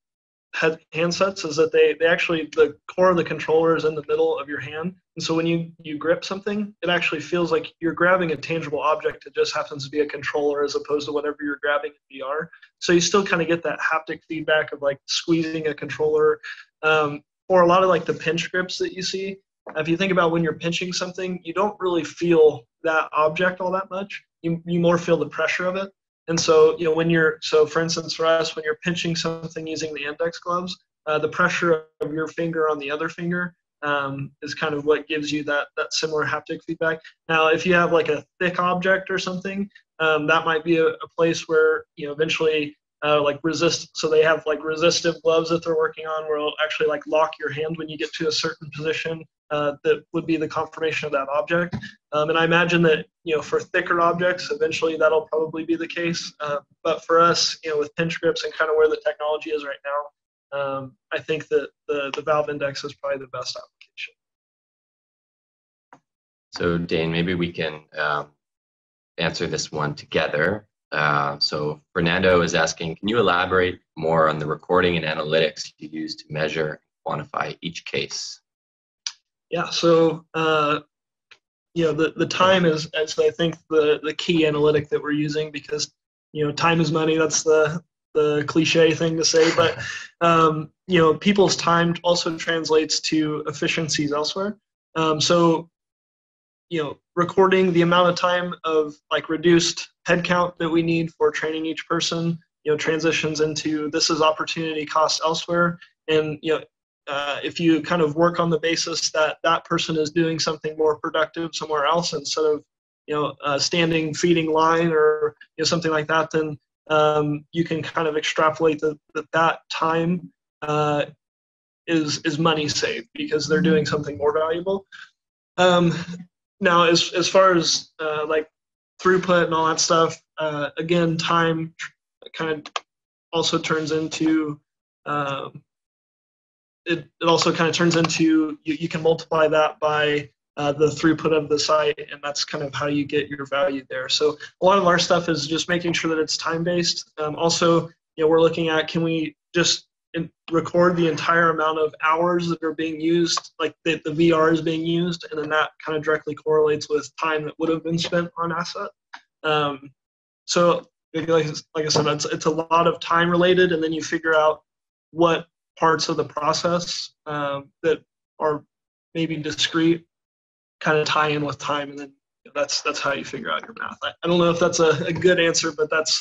handsets is that they actually, the core of the controller is in the middle of your hand. And so when you grip something, it actually feels like you're grabbing a tangible object. It just happens to be a controller as opposed to whatever you're grabbing in VR. So you still kind of get that haptic feedback of squeezing a controller. Or a lot of the pinch grips that you see. If you think about when you're pinching something, you don't really feel that object all that much. You more feel the pressure of it. And so, for instance, for us, when you're pinching something using the Index gloves, the pressure of your finger on the other finger is kind of what gives you that similar haptic feedback. Now, if you have a thick object or something, that might be a place where, eventually so they have resistive gloves that they're working on where it'll actually lock your hand when you get to a certain position. That would be the confirmation of that object. And I imagine that, for thicker objects, eventually that'll probably be the case. But for us, with pinch grips and kind of where the technology is right now, I think that the Valve Index is probably the best application. So Dane, maybe we can answer this one together. So Fernando is asking, can you elaborate more on the recording and analytics you use to measure and quantify each case? Yeah, so the time is I think the key analytic that we're using, because time is money. That's the cliche thing to say, but people's time also translates to efficiencies elsewhere. So recording the amount of time of reduced headcount that we need for training each person transitions into this is opportunity cost elsewhere, and if you kind of work on the basis that that person is doing something more productive somewhere else instead of, standing feeding line or something like that, then you can kind of extrapolate that time is money saved because they're doing something more valuable. Now, as far as like throughput and all that stuff, again, time kind of also turns into it also kind of turns into you can multiply that by the throughput of the site, and that's kind of how you get your value there. So a lot of our stuff is just making sure that it's time based. Also, you know, we're looking at, can we just record the entire amount of hours that are being used, like the VR is being used, and then that kind of directly correlates with time that would have been spent on asset. So like I said, it's a lot of time related, and then you figure out what parts of the process that are maybe discrete kind of tie in with time, and then that's how you figure out your math. I don't know if that's a good answer, but that's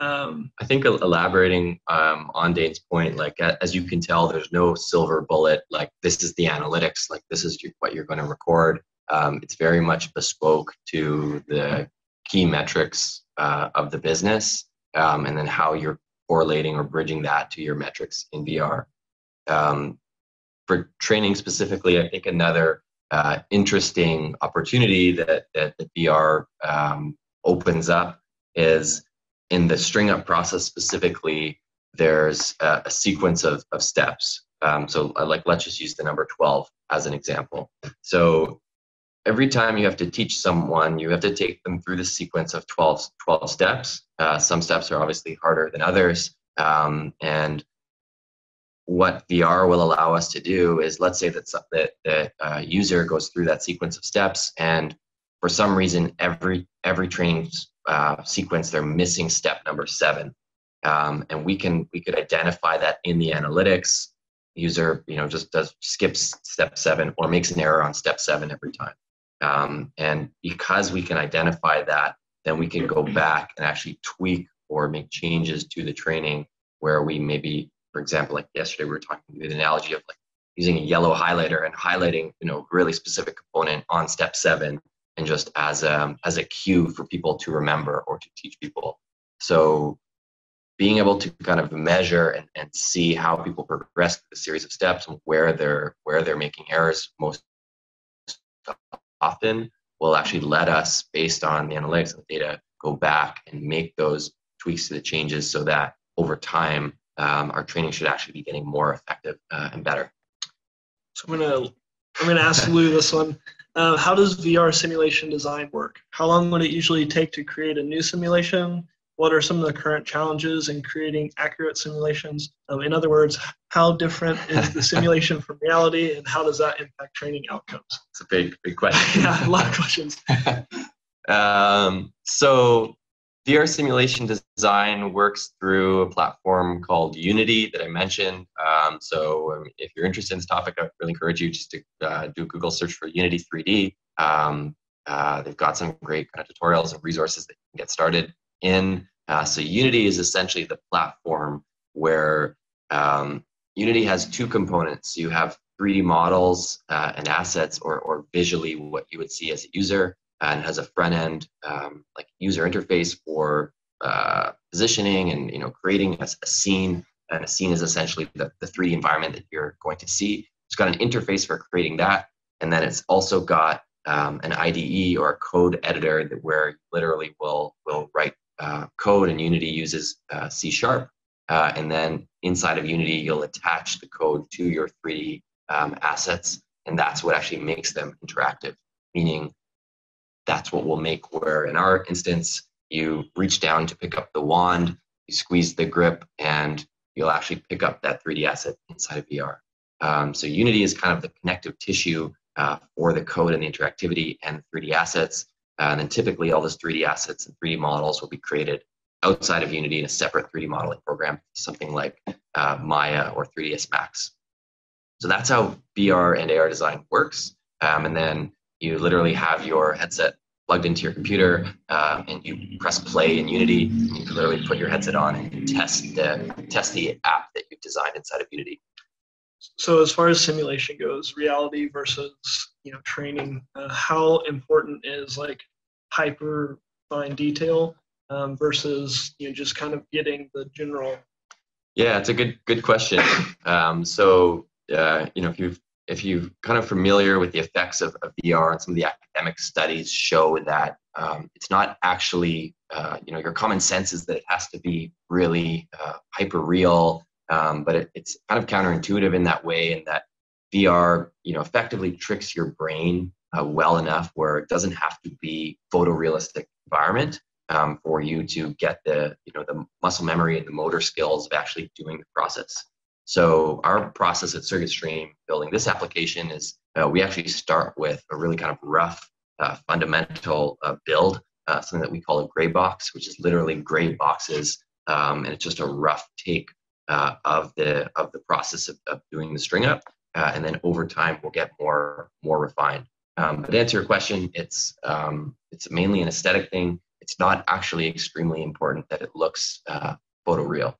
I think elaborating on Dane's point, like as you can tell, there's no silver bullet, like this is the analytics, like this is what you're going to record. It's very much bespoke to the key metrics of the business, and then how you're correlating or bridging that to your metrics in VR. For training specifically, I think another interesting opportunity that the VR opens up is in the string up process specifically. There's a sequence of steps. So like, let's just use the number 12 as an example. So every time you have to teach someone, you have to take them through the sequence of 12 steps. Some steps are obviously harder than others. And what VR will allow us to do is, let's say that the user goes through that sequence of steps, and for some reason, every training sequence, they're missing step number 7, and we could identify that in the analytics. User, you know, just skips step 7 or makes an error on step 7 every time, and because we can identify that, then we can go back and actually tweak or make changes to the training where we maybe. For example, like yesterday, we were talking with an analogy of like using a yellow highlighter and highlighting, you know, really specific component on step 7, and just as a cue for people to remember or to teach people. So being able to kind of measure and see how people progress through the series of steps and where they're making errors most often will actually let us, based on the analytics and the data, go back and make those tweaks to the changes so that over time, our training should actually be getting more effective and better. So I'm gonna ask Lou this one. How does VR simulation design work? How long would it usually take to create a new simulation? What are some of the current challenges in creating accurate simulations? In other words, how different is the simulation from reality, and how does that impact training outcomes? It's a big question. Yeah, a lot of questions. So. VR simulation design works through a platform called Unity that I mentioned. So if you're interested in this topic, I really encourage you just to do a Google search for Unity 3D. They've got some great kind of tutorials and resources that you can get started in. So Unity is essentially the platform where Unity has 2 components. You have 3D models and assets, or visually what you would see as a user, and has a front end like user interface for positioning and, you know, creating a scene. And a scene is essentially the 3D environment that you're going to see. It's got an interface for creating that, and then it's also got an IDE or a code editor that where you literally will write code, and Unity uses C#. And then inside of Unity, you'll attach the code to your 3D assets, and that's what actually makes them interactive, meaning that's what will make where, in our instance, you reach down to pick up the wand, you squeeze the grip, and you'll actually pick up that 3D asset inside of VR. So Unity is kind of the connective tissue for the code and the interactivity and the 3D assets. And then typically all those 3D assets and 3D models will be created outside of Unity in a separate 3D modeling program, something like Maya or 3DS Max. So that's how VR and AR design works. And then you literally have your headset plugged into your computer, and you press play in Unity. And you can literally put your headset on and test the app that you've designed inside of Unity. So, as far as simulation goes, reality versus, you know, training, how important is like hyper fine detail versus, you know, just kind of getting the general? Yeah, it's a good question. So you know, if you've if you're kind of familiar with the effects of VR, and some of the academic studies show that it's not actually, you know, your common sense is that it has to be really hyper-real, but it's kind of counterintuitive in that way, in that VR, you know, effectively tricks your brain well enough where it doesn't have to be photorealistic environment for you to get the, you know, the muscle memory and the motor skills of actually doing the process. So our process at CircuitStream building this application is we actually start with a really kind of rough fundamental build, something that we call a gray box, which is literally gray boxes, and it's just a rough take of the process of doing the string up, and then over time we'll get more refined. But to answer your question, it's mainly an aesthetic thing. It's not actually extremely important that it looks photoreal.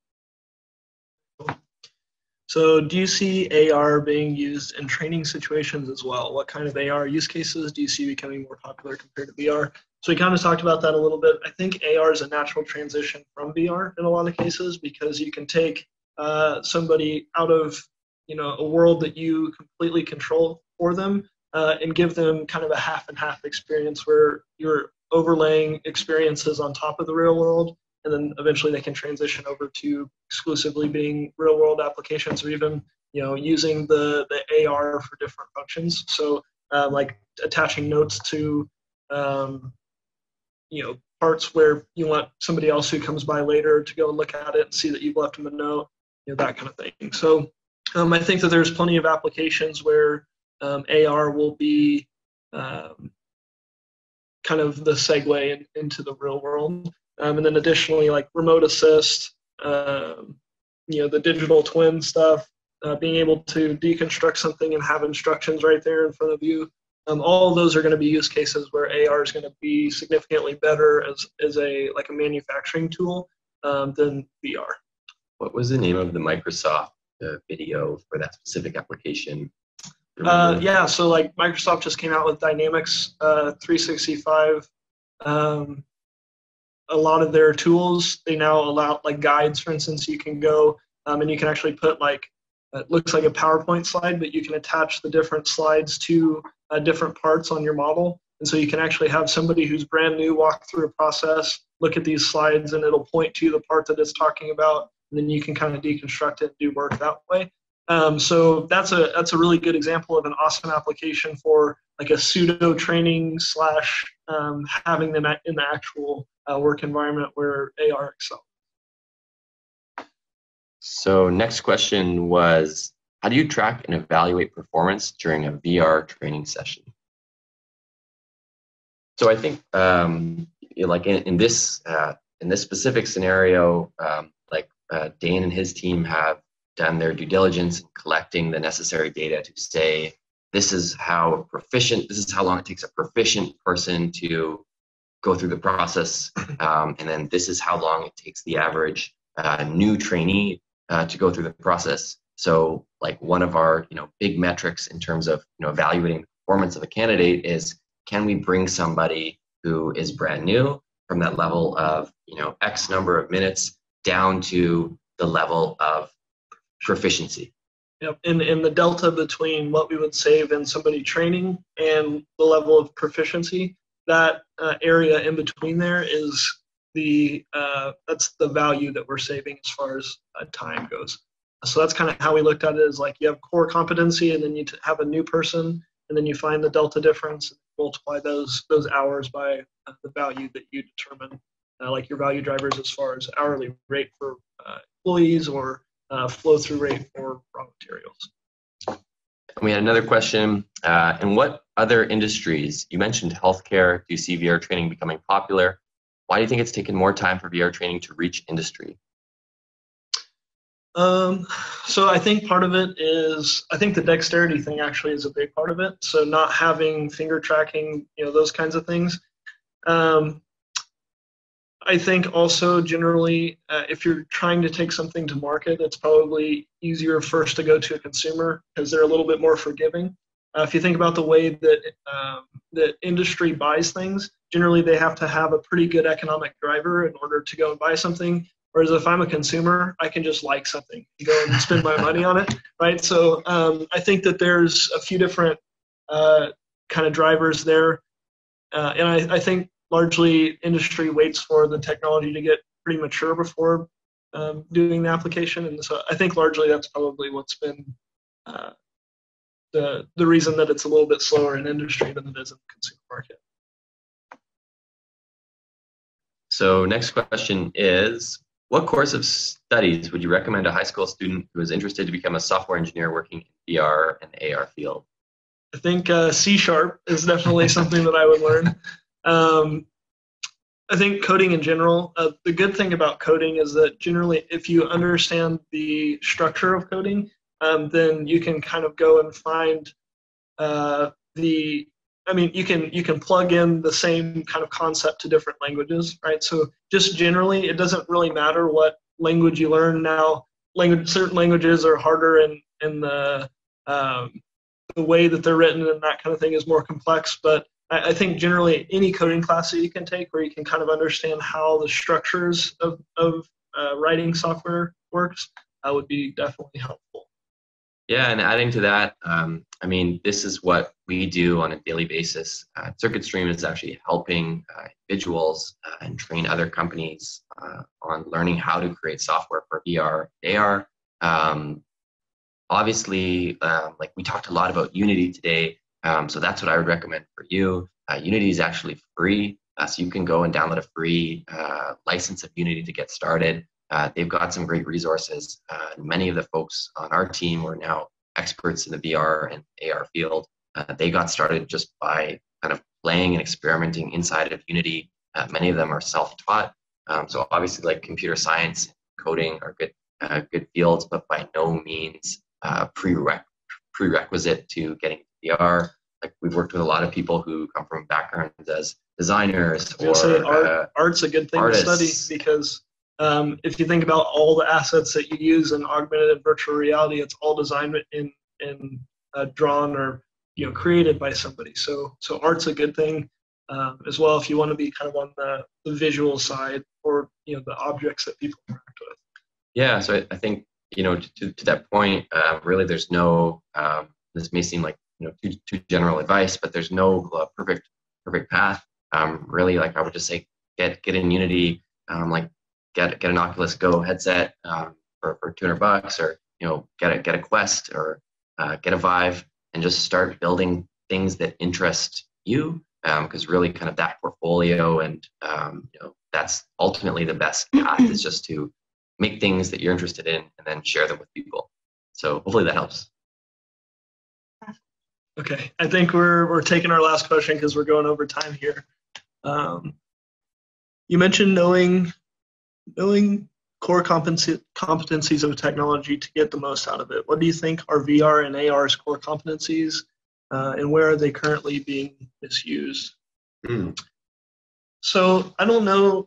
So do you see AR being used in training situations as well? What kind of AR use cases do you see becoming more popular compared to VR? So we kind of talked about that a little bit. I think AR is a natural transition from VR in a lot of cases, because you can take somebody out of, you know, a world that you completely control for them and give them kind of a half and half experience where you're overlaying experiences on top of the real world, and then eventually they can transition over to exclusively being real world applications, or even, you know, using the AR for different functions. So like attaching notes to, you know, parts where you want somebody else who comes by later to go and look at it and see that you've left them a note, you know, that kind of thing. So I think that there's plenty of applications where AR will be kind of the segue into the real world. And then additionally, like remote assist, you know, the digital twin stuff, being able to deconstruct something and have instructions right there in front of you. All of those are going to be use cases where AR is going to be significantly better as a manufacturing tool than VR. What was the name of the Microsoft video for that specific application? Yeah, so like Microsoft just came out with Dynamics 365. A lot of their tools, they now allow, like guides, for instance, you can go and you can actually put, like, it looks like a PowerPoint slide, but you can attach the different slides to different parts on your model. And so you can actually have somebody who's brand new walk through a process, look at these slides, and it'll point to the part that it's talking about, and then you can kind of deconstruct it and do work that way. So that's a really good example of an awesome application for like a pseudo training / having them in the actual work environment where AR excels. So next question was, how do you track and evaluate performance during a VR training session? So I think like in this specific scenario, Dane and his team have done their due diligence in collecting the necessary data to say, this is how long it takes a proficient person to go through the process, and then this is how long it takes the average new trainee to go through the process. So like one of our, you know, big metrics in terms of, you know, evaluating the performance of a candidate is, can we bring somebody who is brand new from that level of, you know, X number of minutes down to the level of proficiency. Yep. And the delta between what we would save in somebody training and the level of proficiency, that area in between there is that's the value that we're saving as far as time goes. So that's kind of how we looked at it, is like you have core competency, and then you have a new person, and then you find the delta difference and multiply those hours by the value that you determine, like your value drivers as far as hourly rate for employees or flow-through rate for raw materials. And we had another question. In what other industries, you mentioned healthcare, do you see VR training becoming popular? Why do you think it's taken more time for VR training to reach industry? So I think part of it is, I think the dexterity thing actually is a big part of it. So not having finger tracking, you know, those kinds of things. I think also generally, if you're trying to take something to market, it's probably easier first to go to a consumer because they're a little bit more forgiving. If you think about the way that the industry buys things, generally they have to have a pretty good economic driver in order to go and buy something. Whereas if I'm a consumer, I can just like something, go and spend my money on it, right? So I think that there's a few different kind of drivers there. And I think largely industry waits for the technology to get pretty mature before doing the application. And so I think largely that's probably what's been the reason that it's a little bit slower in industry than it is in the consumer market. So next question is, what course of studies would you recommend a high school student who is interested to become a software engineer working in VR and AR field? I think C# is definitely something that I would learn. I think coding in general, the good thing about coding is that generally if you understand the structure of coding, then you can kind of go and find you can plug in the same kind of concept to different languages, right? So just generally, it doesn't really matter what language you learn now. Certain languages are harder and the way that they're written and that kind of thing is more complex, but I think generally any coding class that you can take where you can kind of understand how the structures of writing software works would be definitely helpful. Yeah, and adding to that, I mean, this is what we do on a daily basis. CircuitStream is actually helping individuals and train other companies on learning how to create software for VR and AR. Obviously, like we talked a lot about Unity today, so that's what I would recommend for you. Unity is actually free, so you can go and download a free license of Unity to get started. They've got some great resources. Many of the folks on our team are now experts in the VR and AR field. They got started just by kind of playing and experimenting inside of Unity. Many of them are self-taught. So obviously, like computer science, coding are good fields, but by no means prerequisite to getting VR. Like we've worked with a lot of people who come from backgrounds as designers or art's a good thing to study because. If you think about all the assets that you use in augmented and virtual reality, it's all designed and drawn or created by somebody. So art's a good thing as well if you want to be kind of on the visual side or the objects that people interact with. Yeah, so I think to that point, really there's no. This may seem like too general advice, but there's no perfect path. Really, like I would just say, get in Unity, Get an Oculus Go headset for $200, or get a Quest, or get a Vive, and just start building things that interest you, because really kind of that portfolio and that's ultimately the best path is just to make things that you're interested in and then share them with people. So hopefully that helps. Okay, I think we're taking our last question because we're going over time here. You mentioned knowing core competencies of a technology to get the most out of it. What do you think are VR and AR's core competencies, and where are they currently being misused? So I don't know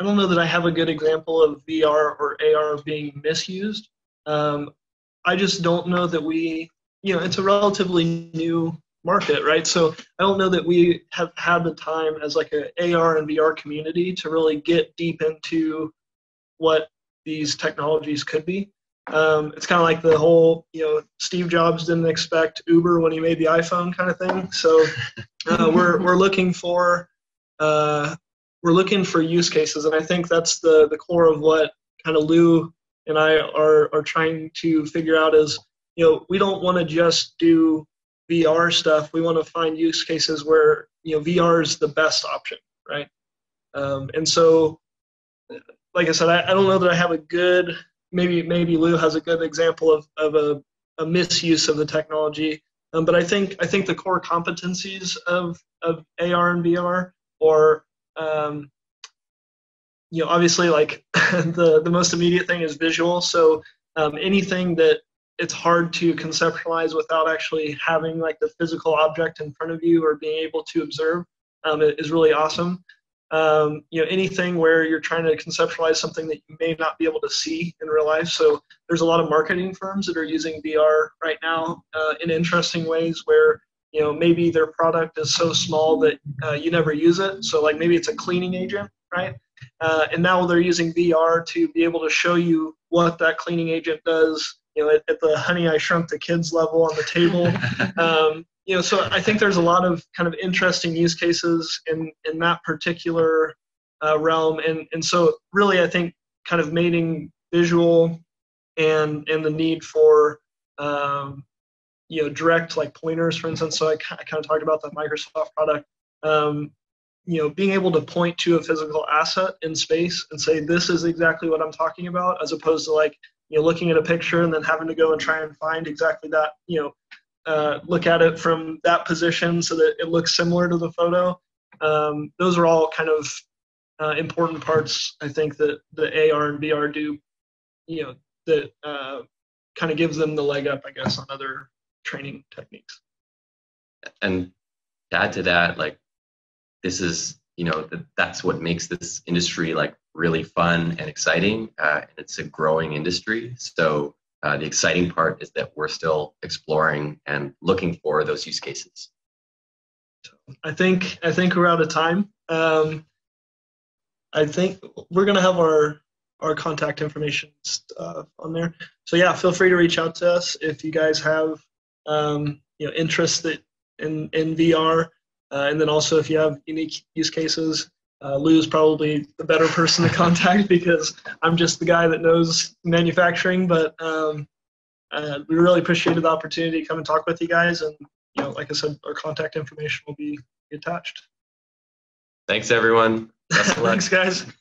that I have a good example of VR or AR being misused. I just don't know that we, it's a relatively new market, right? So I don't know that we have had the time as like an AR and VR community to really get deep into what these technologies could be. It's kind of like the whole, Steve Jobs didn't expect Uber when he made the iPhone kind of thing. So we're looking for use cases, and I think that's the core of what kind of Lou and I are trying to figure out is, we don't want to just do VR stuff. We want to find use cases where VR is the best option, right? And so, like I said, I don't know that I have a good. Maybe Lou has a good example of a misuse of the technology. But I think the core competencies of AR and VR are, obviously like the most immediate thing is visual. So anything that it's hard to conceptualize without actually having like the physical object in front of you or being able to observe is really awesome. Anything where you're trying to conceptualize something that you may not be able to see in real life. So there's a lot of marketing firms that are using VR right now in interesting ways where, maybe their product is so small that you never use it. So like maybe it's a cleaning agent, right? And now they're using VR to be able to show you what that cleaning agent does, you know, at the Honey, I Shrunk the Kids level on the table. You know, so I think there's a lot of kind of interesting use cases in that particular realm. And so really, I think kind of mating visual and the need for, you know, direct like pointers, for instance. So I kind of talked about that Microsoft product, you know, being able to point to a physical asset in space and say, this is exactly what I'm talking about, as opposed to like, you know, looking at a picture and then having to go and try and find exactly that, you know, look at it from that position so that it looks similar to the photo. Those are all kind of important parts, I think, that the AR and VR do, you know, that kind of gives them the leg up, I guess, on other training techniques. And to add to that, like, this is, you know, that's what makes this industry like really fun and exciting. And it's a growing industry. So the exciting part is that we're still exploring and looking for those use cases. I think we're out of time. I think we're going to have our contact information on there. So yeah, feel free to reach out to us if you guys have, you know, interest in VR. And then also if you have unique use cases, Lou's probably the better person to contact because I'm just the guy that knows manufacturing, but we really appreciated the opportunity to come and talk with you guys. And, you know, like I said, our contact information will be attached. Thanks, everyone. Best of luck. Thanks, guys.